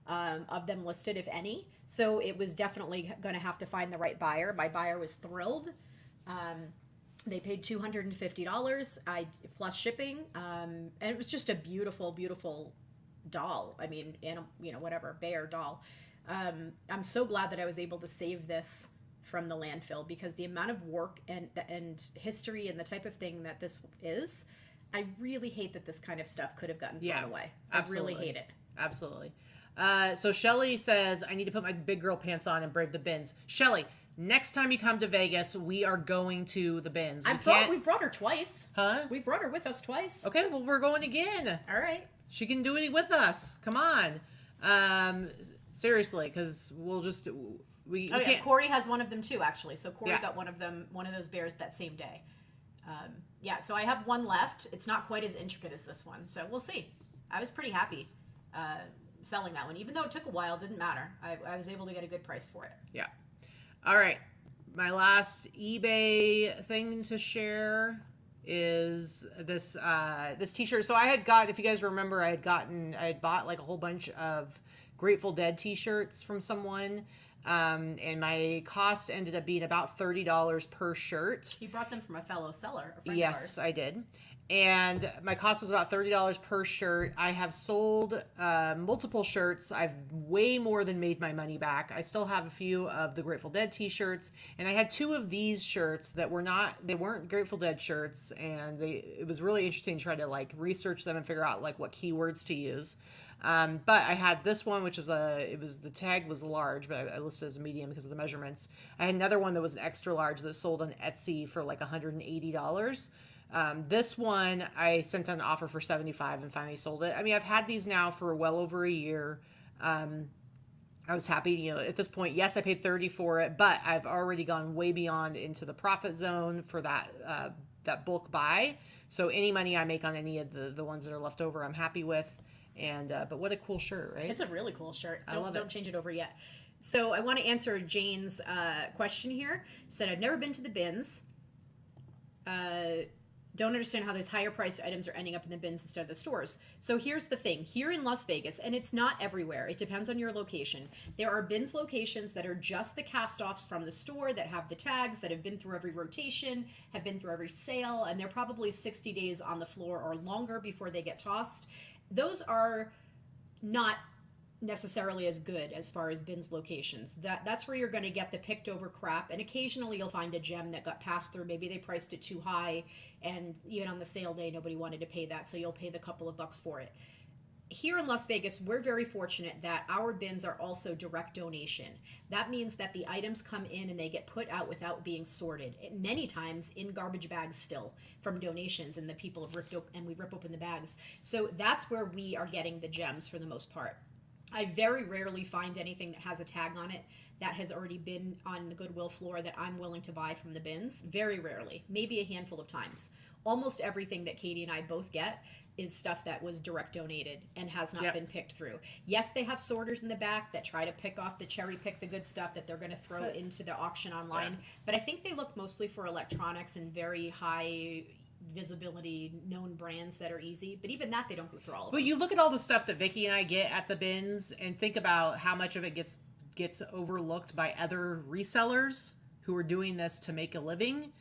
of them listed, if any. So it was definitely going to have to find the right buyer. My buyer was thrilled. They paid $250 plus shipping. And it was just a beautiful, beautiful doll. I mean, animal, you know, whatever, bear doll. I'm so glad that I was able to save this from the landfill, because the amount of work and history and the type of thing that this is, I really hate that this kind of stuff could have gotten thrown away. Absolutely. I really hate it. Absolutely. So Shelley says, I need to put my big girl pants on and brave the bins. Shelley, next time you come to Vegas, we are going to the bins. We brought her twice. Huh? We brought her with us twice. Okay, well, we're going again. All right. She can do it with us. Come on. Seriously, because we'll just... We can't. Corey has one of them too, actually. So Corey got one of them, one of those bears that same day. Yeah, so I have one left. It's not quite as intricate as this one. So we'll see. I was pretty happy selling that one. Even though it took a while, it didn't matter. I was able to get a good price for it. Yeah. All right. My last eBay thing to share is this this t-shirt. So I had got, if you guys remember, I had bought like a whole bunch of Grateful Dead t-shirts from someone. And my cost ended up being about $30 per shirt. You brought them from a fellow seller. A friend of ours. I did. And my cost was about $30 per shirt. I have sold multiple shirts. I've way more than made my money back. I still have a few of the Grateful Dead t-shirts. And I had two of these shirts that were not, they weren't Grateful Dead shirts. And it was really interesting to try to like research them and figure out like what keywords to use. But I had this one, which is the tag was large, but I listed as a medium because of the measurements. I had another one that was an extra large that sold on Etsy for like $180. This one, I sent out an offer for $75 and finally sold it. I mean, I've had these now for well over a year. I was happy, you know, at this point, yes, I paid $30 for it, but I've already gone way beyond into the profit zone for that, that bulk buy. So any money I make on any of the ones that are left over, I'm happy with. And, but what a cool shirt, right? It's a really cool shirt. I love it. Don't change it over yet. So I want to answer Jane's, question here. She said, I've never been to the bins. Don't understand how these higher priced items are ending up in the bins instead of the stores. So here's the thing. Here in Las Vegas, and it's not everywhere, it depends on your location, there are bins locations that are just the cast-offs from the store that have the tags, that have been through every rotation, have been through every sale, and they're probably 60 days on the floor or longer before they get tossed. Those are not necessarily as good as far as bins locations. That's where you're going to get the picked over crap, and occasionally you'll find a gem that got passed through. Maybe they priced it too high, and even on the sale day nobody wanted to pay that, so you'll pay the couple of bucks for it. Here in Las Vegas, we're very fortunate that our bins are also direct donation. That means that the items come in and they get put out without being sorted. Many times in garbage bags still from donations, and the people have ripped open, and we rip open the bags. So that's where we are getting the gems for the most part. I very rarely find anything that has a tag on it that has already been on the Goodwill floor that I'm willing to buy from the bins. Very rarely, maybe a handful of times. Almost everything that Katie and I both get is stuff that was direct donated and has not been picked through. Yes, they have sorters in the back that try to pick off the cherry-pick, the good stuff that they're going to throw into the auction online. But I think they look mostly for electronics and very high visibility known brands that are easy, but even that they don't go through all of them. But you look at all the stuff that Vicky and I get at the bins and think about how much of it gets overlooked by other resellers who are doing this to make a living.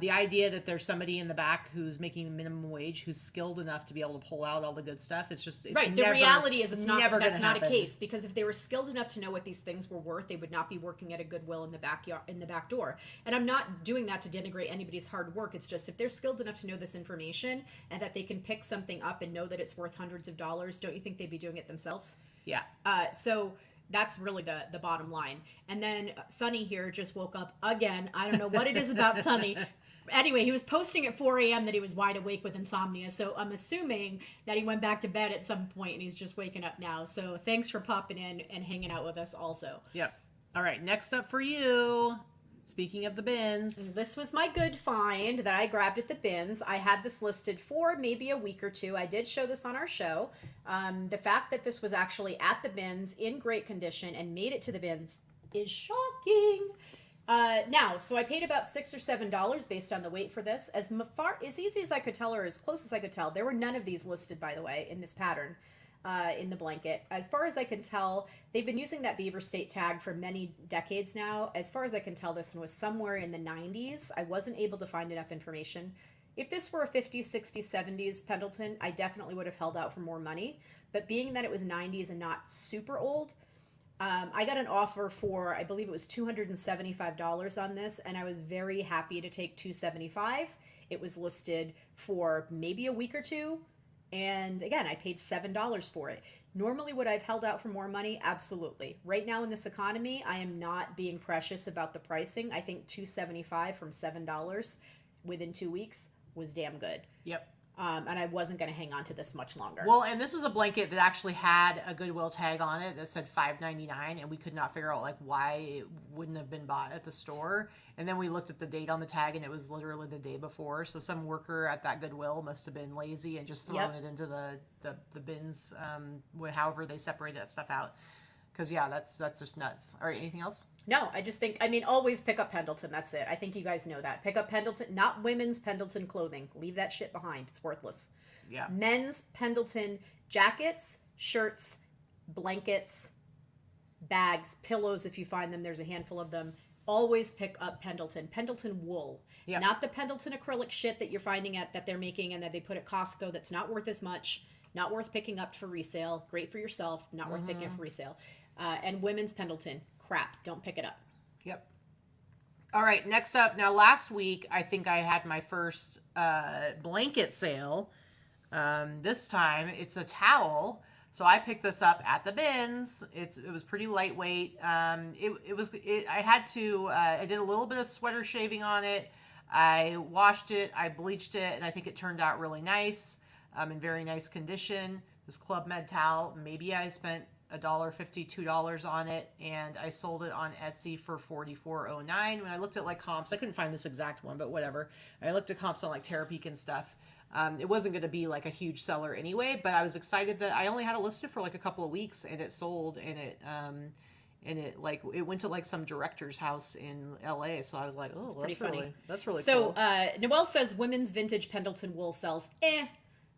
The idea that there's somebody in the back who's making minimum wage who's skilled enough to be able to pull out all the good stuff, it's just it's right. The reality is that's not a case, because if they were skilled enough to know what these things were worth, they would not be working at a Goodwill in the backyard, in the back door. And I'm not doing that to denigrate anybody's hard work. It's just if they're skilled enough to know this information and that they can pick something up and know that it's worth hundreds of dollars, don't you think they'd be doing it themselves? Yeah. So That's really the bottom line. And then Sonny here just woke up again. I don't know what it is about Sonny. Anyway, he was posting at 4 a.m. that he was wide awake with insomnia. So I'm assuming that he went back to bed at some point and he's just waking up now. So thanks for popping in and hanging out with us also. Yep. All right. Next up for you. Speaking of the bins. This was my good find that I grabbed at the bins. I had this listed for maybe a week or two. I did show this on our show. The fact that this was actually at the bins in great condition and made it to the bins is shocking. Now, so I paid about $6 or $7 based on the weight for this. As far, as easy as I could tell or as close as I could tell, there were none of these listed, by the way, in this pattern. In the blanket. As far as I can tell, they've been using that Beaver State tag for many decades now. As far as I can tell, this one was somewhere in the 90s. I wasn't able to find enough information. If this were a 50s, 60s, 70s Pendleton, I definitely would have held out for more money. But being that it was 90s and not super old, I got an offer for, I believe it was $275 on this, and I was very happy to take $275. It was listed for maybe a week or two. And again, I paid $7 for it. Normally, would I have held out for more money? Absolutely. Right now in this economy, I am not being precious about the pricing. I think $2.75 from $7 within 2 weeks was damn good. Yep. And I wasn't going to hang on to this much longer. Well, and this was a blanket that actually had a Goodwill tag on it that said $5.99, and we could not figure out like why it wouldn't have been bought at the store. And then we looked at the date on the tag, and it was literally the day before. So some worker at that Goodwill must have been lazy and just thrown it into the bins, however they separate that stuff out. Because, yeah, that's just nuts. All right, anything else? No, I just think, I mean, always pick up Pendleton. That's it. I think you guys know that. Pick up Pendleton, not women's Pendleton clothing. Leave that shit behind. It's worthless. Yeah. Men's Pendleton jackets, shirts, blankets, bags, pillows if you find them. There's a handful of them. Always pick up Pendleton. Pendleton wool. Yeah. Not the Pendleton acrylic shit that you're finding at that they're making and that they put at Costco that's not worth as much. Not worth picking up for resale. Great for yourself. Not worth picking up for resale. And women's Pendleton. Crap. Don't pick it up. Yep. All right. Next up. Now, last week, I think I had my first blanket sale. This time, it's a towel. So I picked this up at the bins. It was pretty lightweight. I did a little bit of sweater shaving on it. I washed it. I bleached it. And I think it turned out really nice. In very nice condition. This Club Med towel. Maybe I spent $1.52 on it, and I sold it on Etsy for $44.09. When I looked at like comps, I couldn't find this exact one, but whatever. I looked at comps on like Terapeak and stuff. It wasn't going to be like a huge seller anyway, but I was excited that I only had it listed for like a couple of weeks, and it sold, and it went to like some director's house in LA. So I was like, oh, that's really cool. So Noelle says women's vintage Pendleton wool sells.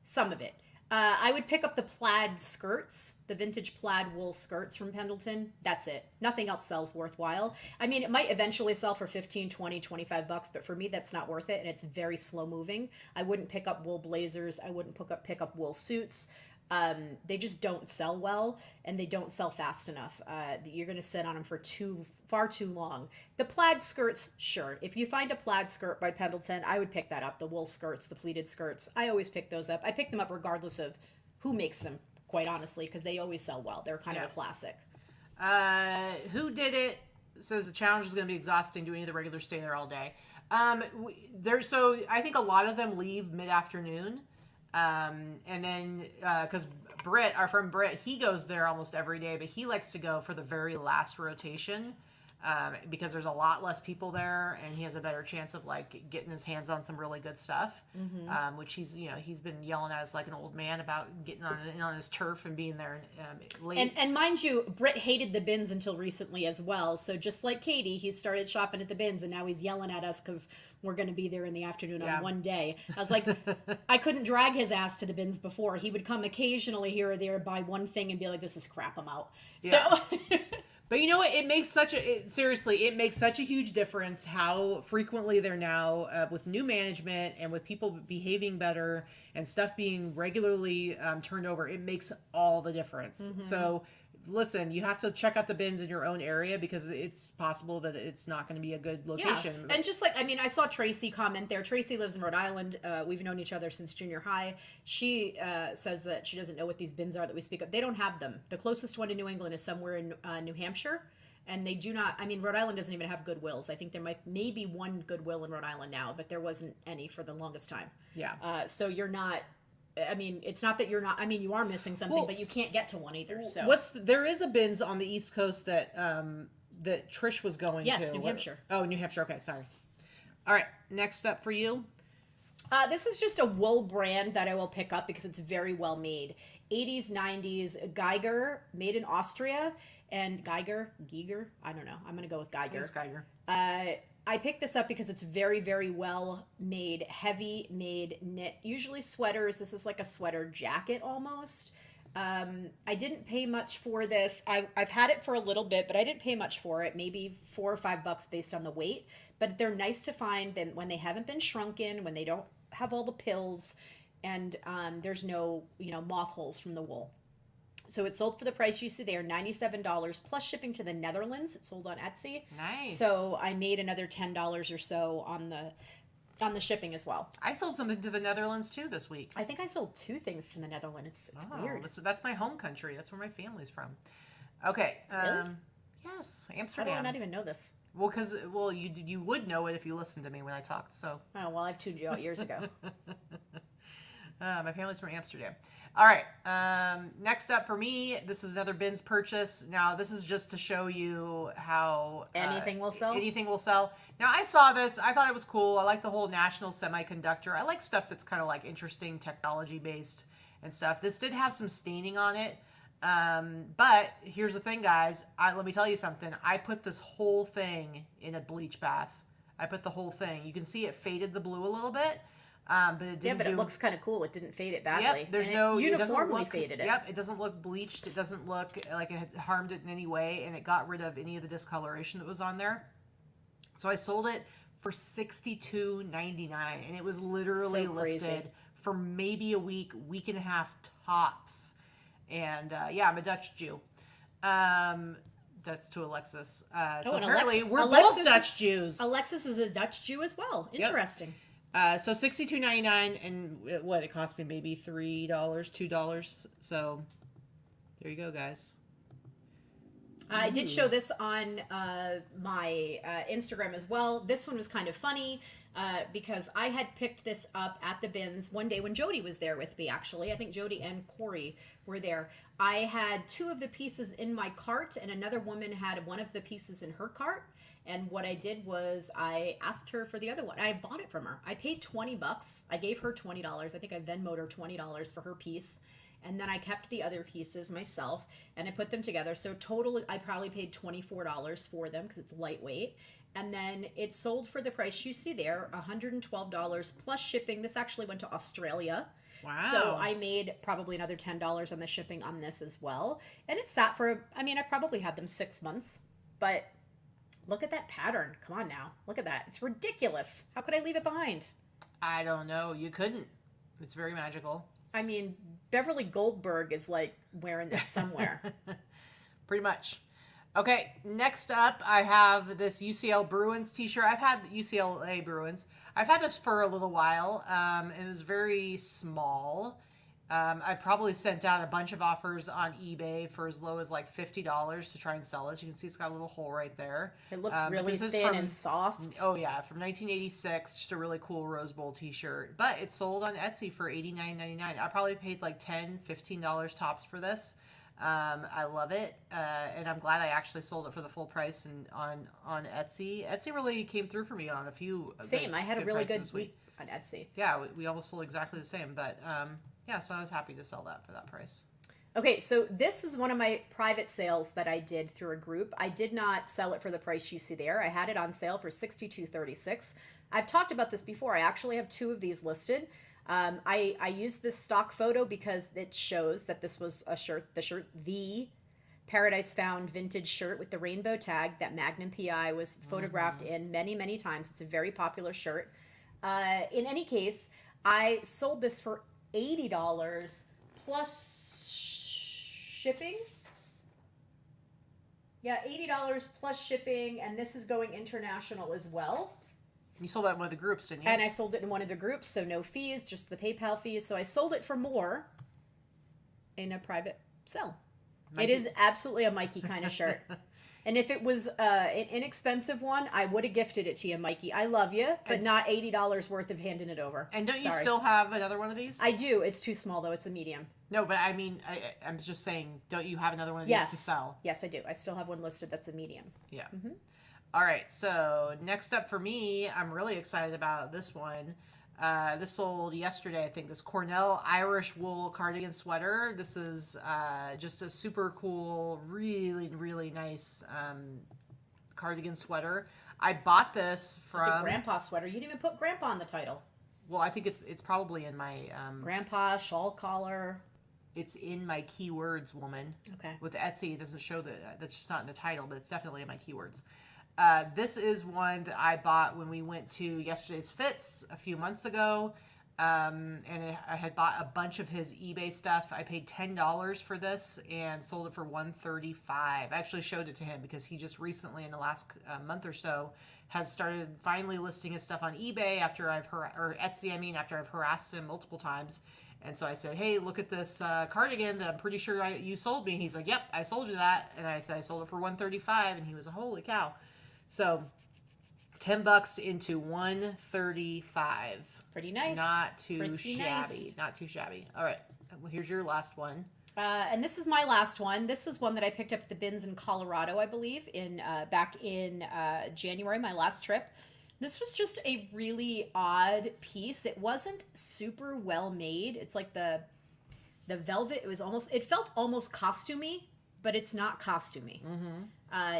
Some of it. I would pick up the plaid skirts, the vintage plaid wool skirts from Pendleton. That's it. Nothing else sells worthwhile. I mean, it might eventually sell for 15, 20, 25 bucks, but for me, that's not worth it. And it's very slow moving. I wouldn't pick up wool blazers. I wouldn't pick up wool suits. They just don't sell well, and they don't sell fast enough. You're going to sit on them for far too long. The plaid skirts, sure. If you find a plaid skirt by Pendleton, I would pick that up. The wool skirts, the pleated skirts, I always pick those up. I pick them up regardless of who makes them, quite honestly, because they always sell well. They're kind of a classic. Who did it says the challenge is going to be exhausting. Do any of the regulars stay there all day? So I think a lot of them leave mid-afternoon. And then, cause Britt, our friend Britt, he goes there almost every day, but he likes to go for the very last rotation, because there's a lot less people there and he has a better chance of like getting his hands on some really good stuff. Which he's been yelling at us like an old man about getting on his turf and being there late. And mind you, Britt hated the bins until recently as well. So just like Katie, he started shopping at the bins and now he's yelling at us cause we're going to be there in the afternoon on one day. I was like, I couldn't drag his ass to the bins before. He would come occasionally here or there, buy one thing and be like, this is crap, I'm out. Yeah. So, but you know what? It makes such a huge difference how frequently they're now with new management and with people behaving better and stuff being regularly turned over. It makes all the difference. So listen, you have to check out the bins in your own area because it's possible that it's not going to be a good location. Yeah. And just like, I mean, I saw Tracy comment there. Tracy lives in Rhode Island. We've known each other since junior high. She says that she doesn't know what these bins are that we speak of. They don't have them. The closest one to New England is somewhere in New Hampshire. And they do not, I mean, Rhode Island doesn't even have Goodwills. I think there might maybe one Goodwill in Rhode Island now, but there wasn't any for the longest time. Yeah. So you're not, I mean, it's not that you're not, I mean, you are missing something, well, but you can't get to one either. So there is a bins on the East Coast that, that Trish was going to. Yes, New Hampshire. Oh, New Hampshire. Okay. Sorry. All right. Next up for you. This is just a wool brand that I will pick up because it's very well made. 80s, 90s, Geiger, made in Austria. And Geiger, I don't know. I'm going to go with Geiger. It's Geiger. I picked this up because it's very, very well made, heavy made knit. Usually sweaters. This is like a sweater jacket almost. I didn't pay much for this. I've had it for a little bit, but I didn't pay much for it. Maybe $4 or $5 based on the weight. But they're nice to find when they haven't been shrunken, when they don't have all the pills, and there's no moth holes from the wool. So it sold for the price you see there, $97 plus shipping to the Netherlands. It sold on Etsy. Nice. So I made another $10 or so on the shipping as well. I sold something to the Netherlands too this week. I think I sold two things to the Netherlands. It's weird. That's my home country. That's where my family's from. Okay. Really? Yes, Amsterdam. How do I not even know this? Well, you would know it if you listened to me when I talked. So. Oh well, I've tuned you out years ago. My family's from Amsterdam. All right. Next up for me, this is another bins purchase. Now, this is just to show you how... anything will sell? Anything will sell. Now, I saw this. I thought it was cool. I like the whole national semiconductor. I like stuff that's kind of like interesting, technology-based and stuff. This did have some staining on it. But here's the thing, guys. Let me tell you something. I put this whole thing in a bleach bath. I put the whole thing. You can see it faded the blue a little bit. But it didn't it looks kind of cool. It didn't fade it badly. Yep, there's no uniformly faded it. Yep, it doesn't look bleached. It doesn't look like it had harmed it in any way, and it got rid of any of the discoloration that was on there. So I sold it for $62.99, and it was literally listed for maybe a week, week and a half tops. And yeah, I'm a Dutch Jew. That's to Alexis. So apparently we're both Dutch Jews. Alexis is a Dutch Jew as well. Interesting. Yep. So $62.99, and it cost me maybe $3, $2. So there you go, guys. I did show this on my Instagram as well. This one was kind of funny because I had picked this up at the bins one day when Jody was there with me, actually. I think Jody and Corey were there. I had two of the pieces in my cart, and another woman had one of the pieces in her cart. And what I did was I asked her for the other one. I bought it from her. I paid $20. I gave her $20. I think I Venmo'd her $20 for her piece. And then I kept the other pieces myself and I put them together. So totally, I probably paid $24 for them because it's lightweight. And then it sold for the price you see there, $112 plus shipping. This actually went to Australia. Wow. So I made probably another $10 on the shipping on this as well. And it sat for, I mean, I probably had them 6 months, but... Look at that pattern. Come on now. Look at that. It's ridiculous. How could I leave it behind? I don't know. You couldn't. It's very magical. I mean, Beverly Goldberg is like wearing this somewhere. Pretty much. Okay. Next up, I have this UCL Bruins t-shirt. I've had UCLA Bruins. I've had this for a little while. It was very small. I probably sent out a bunch of offers on eBay for as low as like $50 to try and sell this. You can see it's got a little hole right there. It looks really thin and soft. Oh yeah, from 1986, just a really cool Rose Bowl t-shirt. But it sold on Etsy for $89.99. I probably paid like $10, $15 tops for this. I love it, and I'm glad I actually sold it for the full price and on Etsy. Etsy really came through for me on a few. I had a really good week on Etsy. Yeah, we almost sold exactly the same, but. Yeah, so I was happy to sell that for that price. Okay, so this is one of my private sales that I did through a group. I did not sell it for the price you see there. I had it on sale for $62.36. I've talked about this before. I actually have two of these listed. I used this stock photo because it shows that this was a shirt, the Paradise Found vintage shirt with the rainbow tag that Magnum PI was photographed in many, many times. It's a very popular shirt. In any case, I sold this for $80 plus shipping. Yeah, $80 plus shipping, and this is going international as well. You sold that in one of the groups, didn't you? And I sold it in one of the groups, so no fees, just the PayPal fees. So I sold it for more in a private sale. Mikey. It is absolutely a Mikey kind of shirt. And if it was an inexpensive one, I would have gifted it to you, Mikey. I love you, but not $80 worth of handing it over. And don't you still have another one of these? I do. It's too small, though. It's a medium. No, but I mean, I'm just saying, don't you have another one of these to sell? Yes, I do. I still have one listed that's a medium. Yeah. Mm-hmm. All right. So next up for me, I'm really excited about this one. This sold yesterday, I think. This Cornell Irish wool cardigan sweater. This is just a super cool, really, really nice cardigan sweater. I bought this from... Grandpa's sweater. You didn't even put Grandpa on the title. Well, I think it's probably in my... Grandpa, shawl collar. It's in my keywords, woman. Okay. With Etsy, it doesn't show that. That's just not in the title, but it's definitely in my keywords. This is one that I bought when we went to Yesterday's Fits a few months ago, and I had bought a bunch of his eBay stuff. I paid $10 for this and sold it for $135. I actually showed it to him because he just recently, in the last month or so, has started finally listing his stuff on eBay after I've after I've harassed him multiple times. And so I said, hey, look at this cardigan that I'm pretty sure you sold me. And he's like, yep, I sold you that. And I said, I sold it for $135, and he was, holy cow. So $10 into $135. Pretty nice. Not too shabby. Nice. Not too shabby. All right. Well, here's your last one. And this is my last one. This was one that I picked up at the bins in Colorado, I believe, back in January, my last trip. This was just a really odd piece. It wasn't super well made. It's like the velvet. It felt almost costumey, but it's not costumey. Mm-hmm.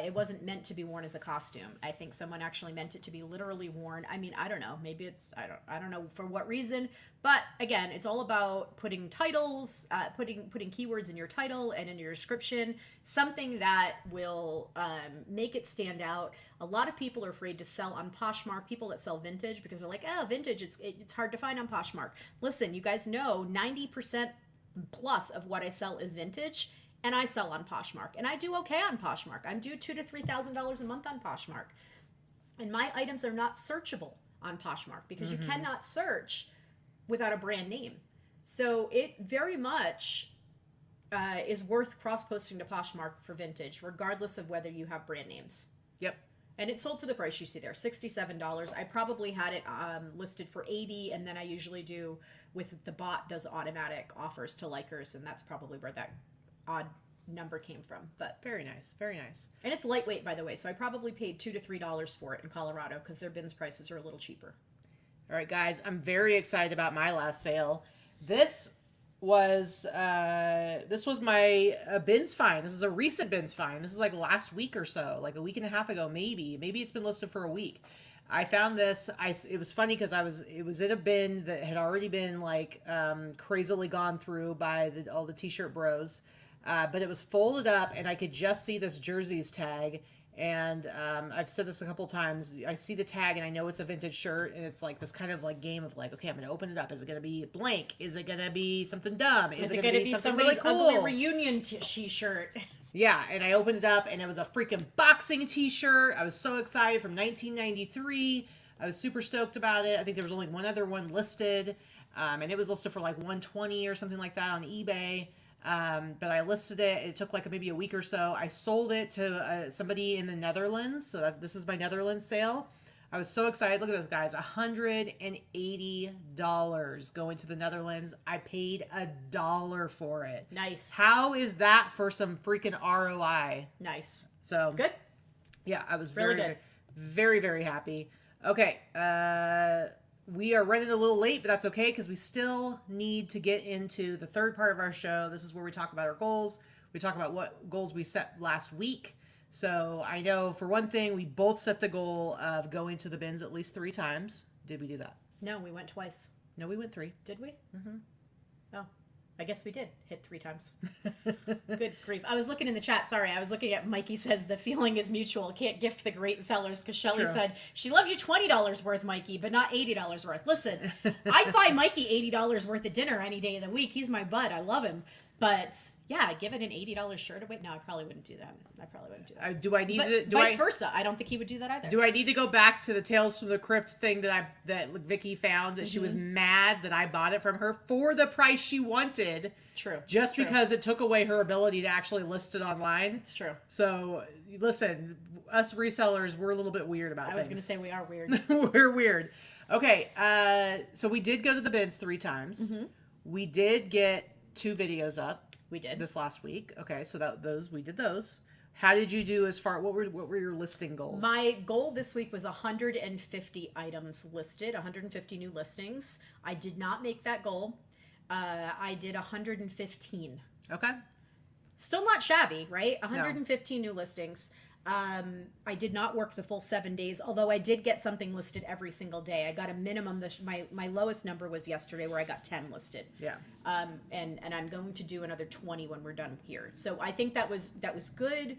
It wasn't meant to be worn as a costume. I think someone actually meant it to be literally worn. I mean, I don't know. Maybe it's, I don't know for what reason. But again, it's all about putting titles, putting keywords in your title and in your description, something that will make it stand out. A lot of people are afraid to sell on Poshmark, people that sell vintage, because they're like, oh, vintage, it's hard to find on Poshmark. Listen, you guys know 90% plus of what I sell is vintage. And I sell on Poshmark, and I do okay on Poshmark. I'm due $2,000 to $3,000 a month on Poshmark, and my items are not searchable on Poshmark because you cannot search without a brand name. So it very much is worth cross-posting to Poshmark for vintage, regardless of whether you have brand names. Yep. And it sold for the price you see there, $67. I probably had it listed for $80, and then I usually do with the bot does automatic offers to likers, and that's probably where that odd number came from. But very nice, very nice. And it's lightweight, by the way, so I probably paid $2 to $3 for it in Colorado because their bins prices are a little cheaper. All right, guys, I'm very excited about my last sale. This was my bins find. This is a recent bins find. This is like last week or so, like a week and a half ago, maybe it's been listed for a week. I found this. It was funny because it was in a bin that had already been like crazily gone through by all the t-shirt bros. But it was folded up, and I could just see this jerseys tag. And I've said this a couple times. I see the tag, and I know it's a vintage shirt, and it's like this kind of like game of like, okay, I'm going to open it up. Is it going to be blank? Is it going to be something dumb? Is it going to be something really cool? Ugly reunion t-shirt? Yeah, and I opened it up, and it was a freaking boxing t-shirt. I was so excited. From 1993. I was super stoked about it. I think there was only one other one listed, and it was listed for like $120 or something like that on eBay. But I listed it. It took like maybe a week or so. I sold it to somebody in the Netherlands. So this is my Netherlands sale. I was so excited. Look at this, guys. $180 going to the Netherlands. I paid $1 for it. Nice. How is that for some freaking ROI? Nice. So it's good. Yeah, I was really good. Very, very happy. Okay. We are running a little late, but that's okay because we still need to get into the third part of our show. This is where we talk about our goals. We talk about what goals we set last week. So I know for one thing, we both set the goal of going to the bins at least 3 times. Did we do that? No, we went twice. No, we went 3. Did we? Mm-hmm. Oh, I guess we did hit 3 times. Good grief. I was looking in the chat. Sorry. I was looking at Mikey says the feeling is mutual. Can't gift the great sellers because Shelley said she loves you $20 worth, Mikey, but not $80 worth. Listen, I'd buy Mikey $80 worth of dinner any day of the week. He's my bud. I love him. But yeah, give it an $80 shirt away. No, I probably wouldn't do that. Do I need to? Vice versa. I don't think he would do that either. Do I need to go back to the Tales from the Crypt thing that Vicky found that she was mad that I bought it from her for the price she wanted? True. Just because it took away her ability to actually list it online. It's true. So listen, us resellers, we're a little bit weird about things. I was going to say we are weird. We're weird. Okay. So we did go to the bins 3 times. Mm-hmm. We did get 2 videos up. We did this last week. Okay, so we did those. How did you do as far? What were your listing goals? My goal this week was 150 items listed, 150 new listings. I did not make that goal. I did 115. Okay, still not shabby, right? 115 new listings. I did not work the full 7 days, although I did get something listed every single day. I got a minimum. My lowest number was yesterday where I got 10 listed. Yeah. And I'm going to do another 20 when we're done here. So I think that was good.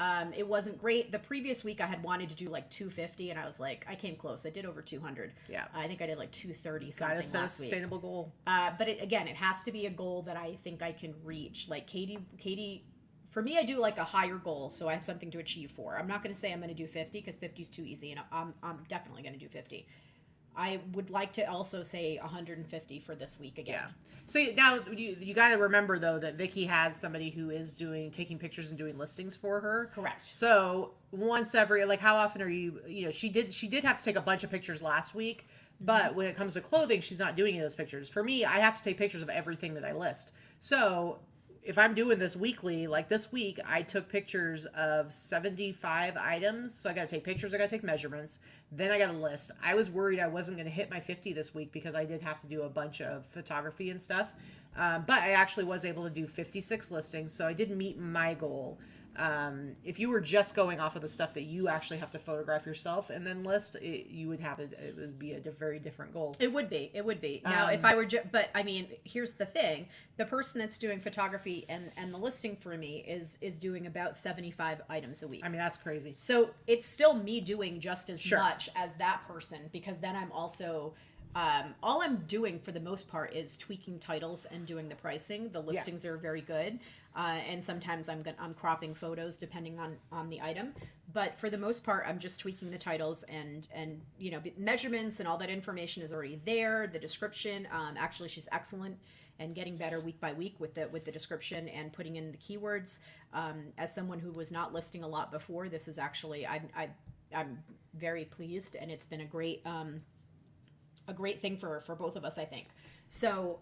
It wasn't great. The previous week I had wanted to do like 250 and I was like, I came close. I did over 200. Yeah. I think I did like 230 something last week. Gotta set a sustainable goal. But again, it has to be a goal that I think I can reach. Like Katie, for me, I do like a higher goal, so I have something to achieve for. I'm not going to say I'm going to do 50 because 50 is too easy, and I'm definitely going to do 50. I would like to also say 150 for this week again. Yeah. So now you got to remember though that Vicky has somebody who is taking pictures and doing listings for her. Correct. So once every how often are you? She did have to take a bunch of pictures last week, but when it comes to clothing, she's not doing any of those pictures. For me, I have to take pictures of everything that I list. So if I'm doing this weekly, like this week, I took pictures of 75 items. So I got to take pictures. I got to take measurements. Then I got a list. I was worried I wasn't going to hit my 50 this week because I did have to do a bunch of photography and stuff. But I actually was able to do 56 listings. So I did meet my goal. If you were just going off of the stuff that you actually have to photograph yourself and then list, it would be a very different goal. It would be. Now, if I were just, but I mean, here's the thing. The person that's doing photography and the listing for me is doing about 75 items a week. I mean, that's crazy. So it's still me doing just as much as that person, because then I'm also, all I'm doing for the most part is tweaking titles and doing the pricing. The listings are very good. And sometimes I'm cropping photos depending on the item. But for the most part, I'm just tweaking the titles and measurements and all that information is already there. The description, actually, she's excellent and getting better week by week with the description and putting in the keywords. As someone who was not listing a lot before, this is actually, I'm very pleased, and it's been a great thing for both of us, I think. So,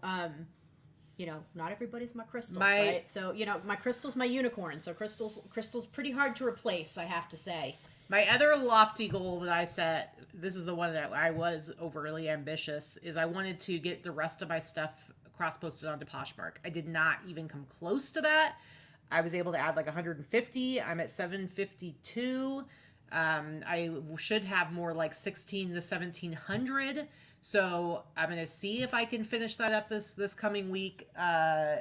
not everybody's my crystal, right? So, my crystal's my unicorn. So crystal's pretty hard to replace, I have to say. My other lofty goal that I set, this is the one that I was overly ambitious, is I wanted to get the rest of my stuff cross-posted onto Poshmark. I did not even come close to that. I was able to add like 150. I'm at 752. I should have more like 16 to 1700. So I'm going to see if I can finish that up this coming week. I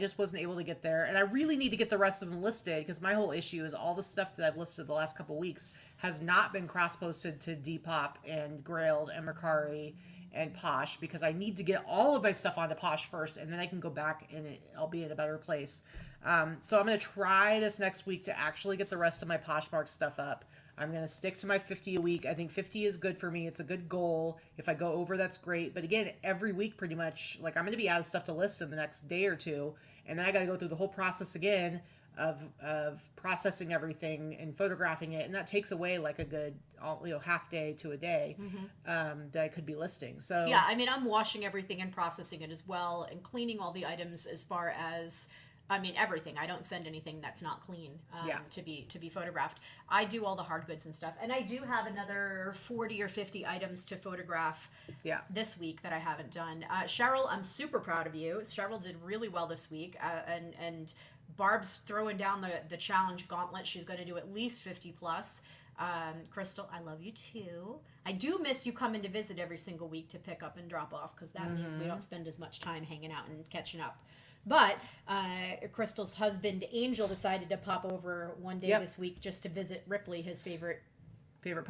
just wasn't able to get there. And I really need to get the rest of them listed, because my whole issue is all the stuff that I've listed the last couple weeks has not been cross-posted to Depop and Grailed and Mercari and Posh, because I need to get all of my stuff onto Posh first, and then I can go back and I'll be in a better place. So I'm going to try this next week to actually get the rest of my Poshmark stuff up. I'm going to stick to my 50 a week. I think 50 is good for me. It's a good goal. If I go over, that's great. But again, every week pretty much, like I'm going to be out of stuff to list in the next day or two. And then I got to go through the whole process again of processing everything and photographing it. And that takes away like a good, half day to a day that I could be listing. So yeah, I mean, I'm washing everything and processing it as well and cleaning all the items as far as, I mean, everything. I don't send anything that's not clean to be photographed. I do all the hard goods and stuff. And I do have another 40 or 50 items to photograph this week that I haven't done. Cheryl, I'm super proud of you. Cheryl did really well this week. And Barb's throwing down the challenge gauntlet. She's going to do at least 50 plus. Crystal, I love you too. I do miss you coming to visit every single week to pick up and drop off, because that means we don't spend as much time hanging out and catching up. But Crystal's husband, Angel, decided to pop over one day this week just to visit Ripley, his favorite Favorite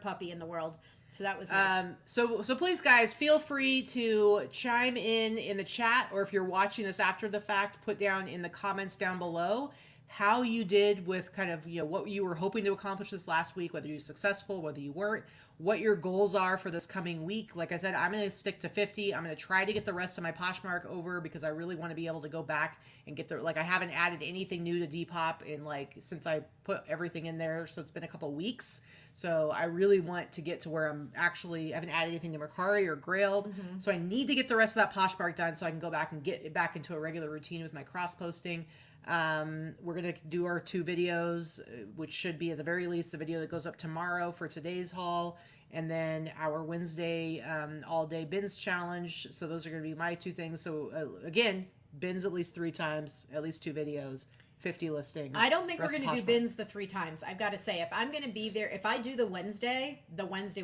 puppy in the world. So that was nice. So please, guys, feel free to chime in the chat, or if you're watching this after the fact, put down in the comments down below how you did with kind of, you know, what you were hoping to accomplish this last week, whether you were successful, whether you weren't, what your goals are for this coming week. Like I said, I'm going to stick to 50. I'm going to try to get the rest of my Poshmark over because I really want to be able to go back and get there. Like, I haven't added anything new to Depop in, like, since I put everything in there. So it's been a couple weeks. So I really want to get to where I'm actually, I haven't added anything to Mercari or Grailed. Mm-hmm. So I need to get the rest of that Poshmark done so I can go back and get it back into a regular routine with my cross posting. We're going to do our 2 videos, which should be at the very least the video that goes up tomorrow for today's haul, and then our Wednesday all day bins challenge. So those are going to be my 2 things. So again, bins at least 3 times, at least 2 videos, 50 listings. I don't think we're going to do bins the 3 times. I've got to say, if I'm going to be there, if I do the Wednesday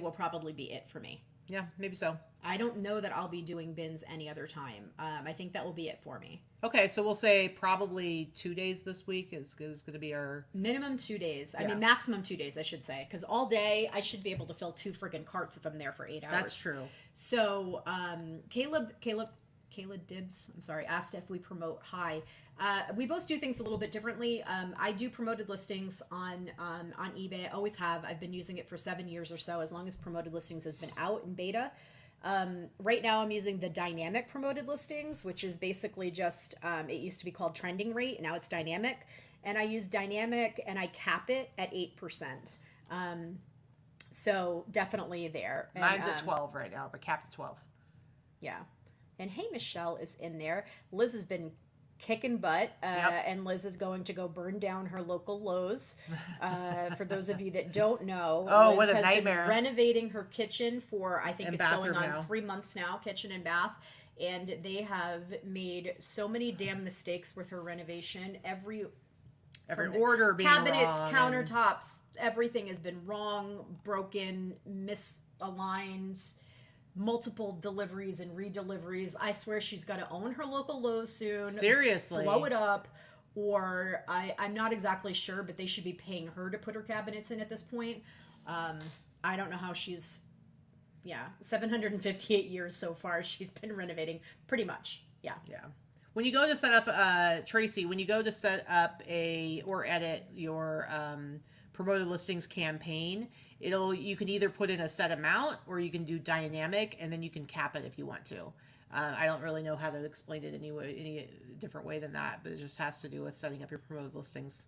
will probably be it for me. Yeah, maybe so. I don't know that I'll be doing bins any other time. I think that will be it for me. Okay, so we'll say probably 2 days this week is going to be our... Minimum 2 days. Yeah. I mean, maximum 2 days, I should say. Because all day, I should be able to fill 2 freaking carts if I'm there for 8 hours. That's true. So, Kayla Dibbs, I'm sorry, asked if we promote high. We both do things a little bit differently. I do promoted listings on eBay. I always have. I've been using it for 7 years or so, as long as promoted listings has been out in beta. Right now I'm using the dynamic promoted listings, which is basically just, it used to be called trending rate. Now it's dynamic, and I use dynamic and I cap it at 8%. So definitely there. And, mine's at 12 right now, but capped at 12. Yeah. And hey, Michelle is in there. Liz has been kicking butt, yep. And Liz is going to go burn down her local Lowe's. For those of you that don't know, oh, Liz what a has nightmare! Been renovating her kitchen for, I think and it's going on now. 3 months now, kitchen and bath, and they have made so many damn mistakes with her renovation. Every order being cabinets, wrong, countertops, everything has been wrong, broken, misaligned. Multiple deliveries and redeliveries. I swear she's got to own her local Lowe's soon. Seriously. Blow it up. Or I'm not exactly sure, but they should be paying her to put her cabinets in at this point. I don't know how she's, yeah, 758 years so far she's been renovating pretty much. Yeah. Yeah. When you go to set up, Tracy, when you go to set up or edit your promoted listings campaign, you can either put in a set amount or you can do dynamic, and then you can cap it if you want to. I don't really know how to explain it any different way than that, but it just has to do with setting up your promoted listings.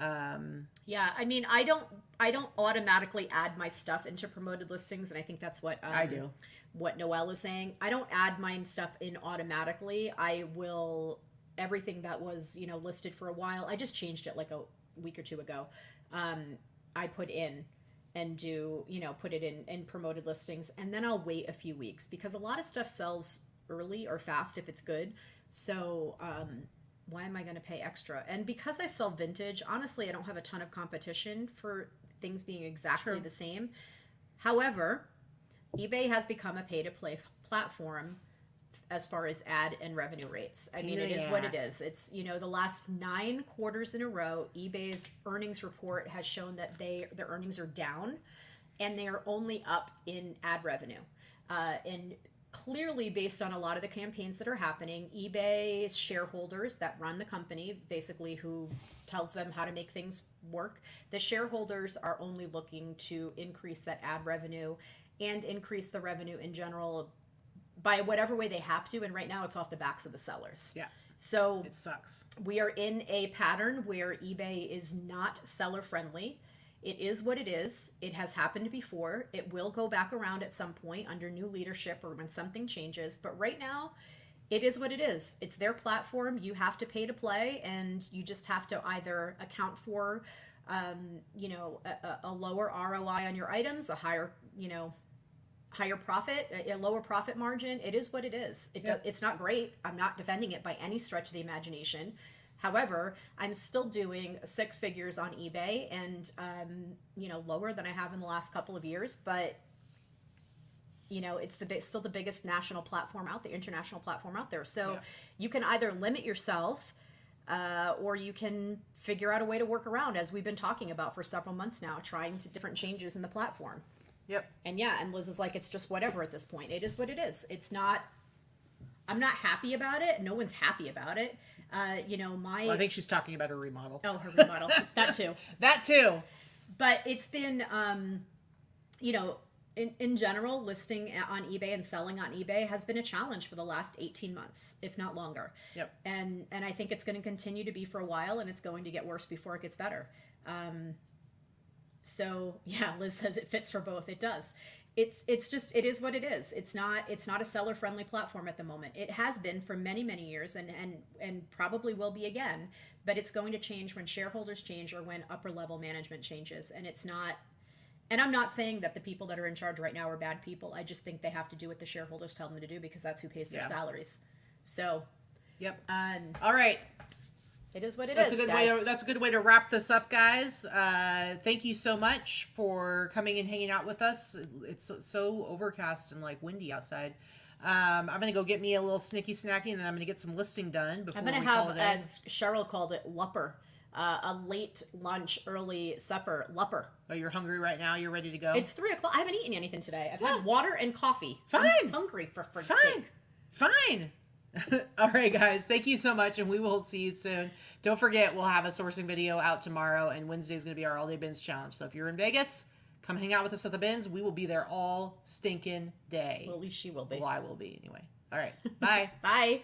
Yeah, I mean, I don't automatically add my stuff into promoted listings, and I think that's what I do. What Noelle is saying, I don't add my stuff in automatically. I will everything that was listed for a while. I just changed it like a week or 2 ago. I put in. And do, put it in promoted listings. And then I'll wait a few weeks because a lot of stuff sells early or fast if it's good. So why am I going to pay extra? And because I sell vintage, honestly, I don't have a ton of competition for things being exactly the same. However, eBay has become a pay-to-play platform as far as ad and revenue rates. I mean, it is what it is. It's, the last 9 quarters in a row, eBay's earnings report has shown that their earnings are down and they are only up in ad revenue. And clearly based on a lot of the campaigns that are happening, eBay shareholders that run the company, basically who tells them how to make things work, the shareholders are only looking to increase that ad revenue and increase the revenue in general by whatever way they have to, and right now it's off the backs of the sellers. Yeah. So it sucks. We are in a pattern where eBay is not seller friendly. It is what it is. It has happened before. It will go back around at some point under new leadership or when something changes, but right now it is what it is. It's their platform. You have to pay to play, and you just have to either account for a lower ROI on your items, a higher, higher profit, a lower profit margin. It is what it is. It's not great. I'm not defending it by any stretch of the imagination. However, I'm still doing 6 figures on eBay, and lower than I have in the last couple of years. But it's still the biggest international platform out there. So you can either limit yourself Or you can figure out a way to work around, as we've been talking about for several months now, trying to different changes in the platform. Yep. And yeah, and Liz is like, it's just whatever at this point. It is what it is. It's not, I'm not happy about it. No one's happy about it. You know, well, I think she's talking about her remodel. Oh, her remodel. That too. That too. But it's been, you know, in general, listing on eBay and selling on eBay has been a challenge for the last 18 months, if not longer. Yep. And I think it's going to continue to be for a while, and it's going to get worse before it gets better. So yeah, Liz says it fits for both. It does. It's just, it is what it is. It's not a seller friendly platform at the moment. It has been for many, many years, and probably will be again, but it's going to change when shareholders change or when upper level management changes. And it's not, and I'm not saying that the people that are in charge right now are bad people. I just think they have to do what the shareholders tell them to do, because that's who pays their salaries. So, yep. All right. It is what it is. That's a good way to wrap this up, guys. Thank you so much for coming and hanging out with us. It's so overcast and like windy outside. I'm going to go get me a little snicky snacky, and then I'm going to get some listing done before we call it in. I'm going to have, as Cheryl called it, lupper. A late lunch, early supper, lupper. Oh, you're hungry right now? You're ready to go? It's 3 o'clock. I haven't eaten anything today. I've had water and coffee. Fine. I'm hungry for frick's sake. Fine. All right, guys. Thank you so much, and we will see you soon. Don't forget, we'll have a sourcing video out tomorrow, and Wednesday is going to be our all-day bins challenge. So if you're in Vegas, come hang out with us at the bins. We will be there all stinking day. Well, at least she will be. Well, I will be anyway. All right. Bye. Bye.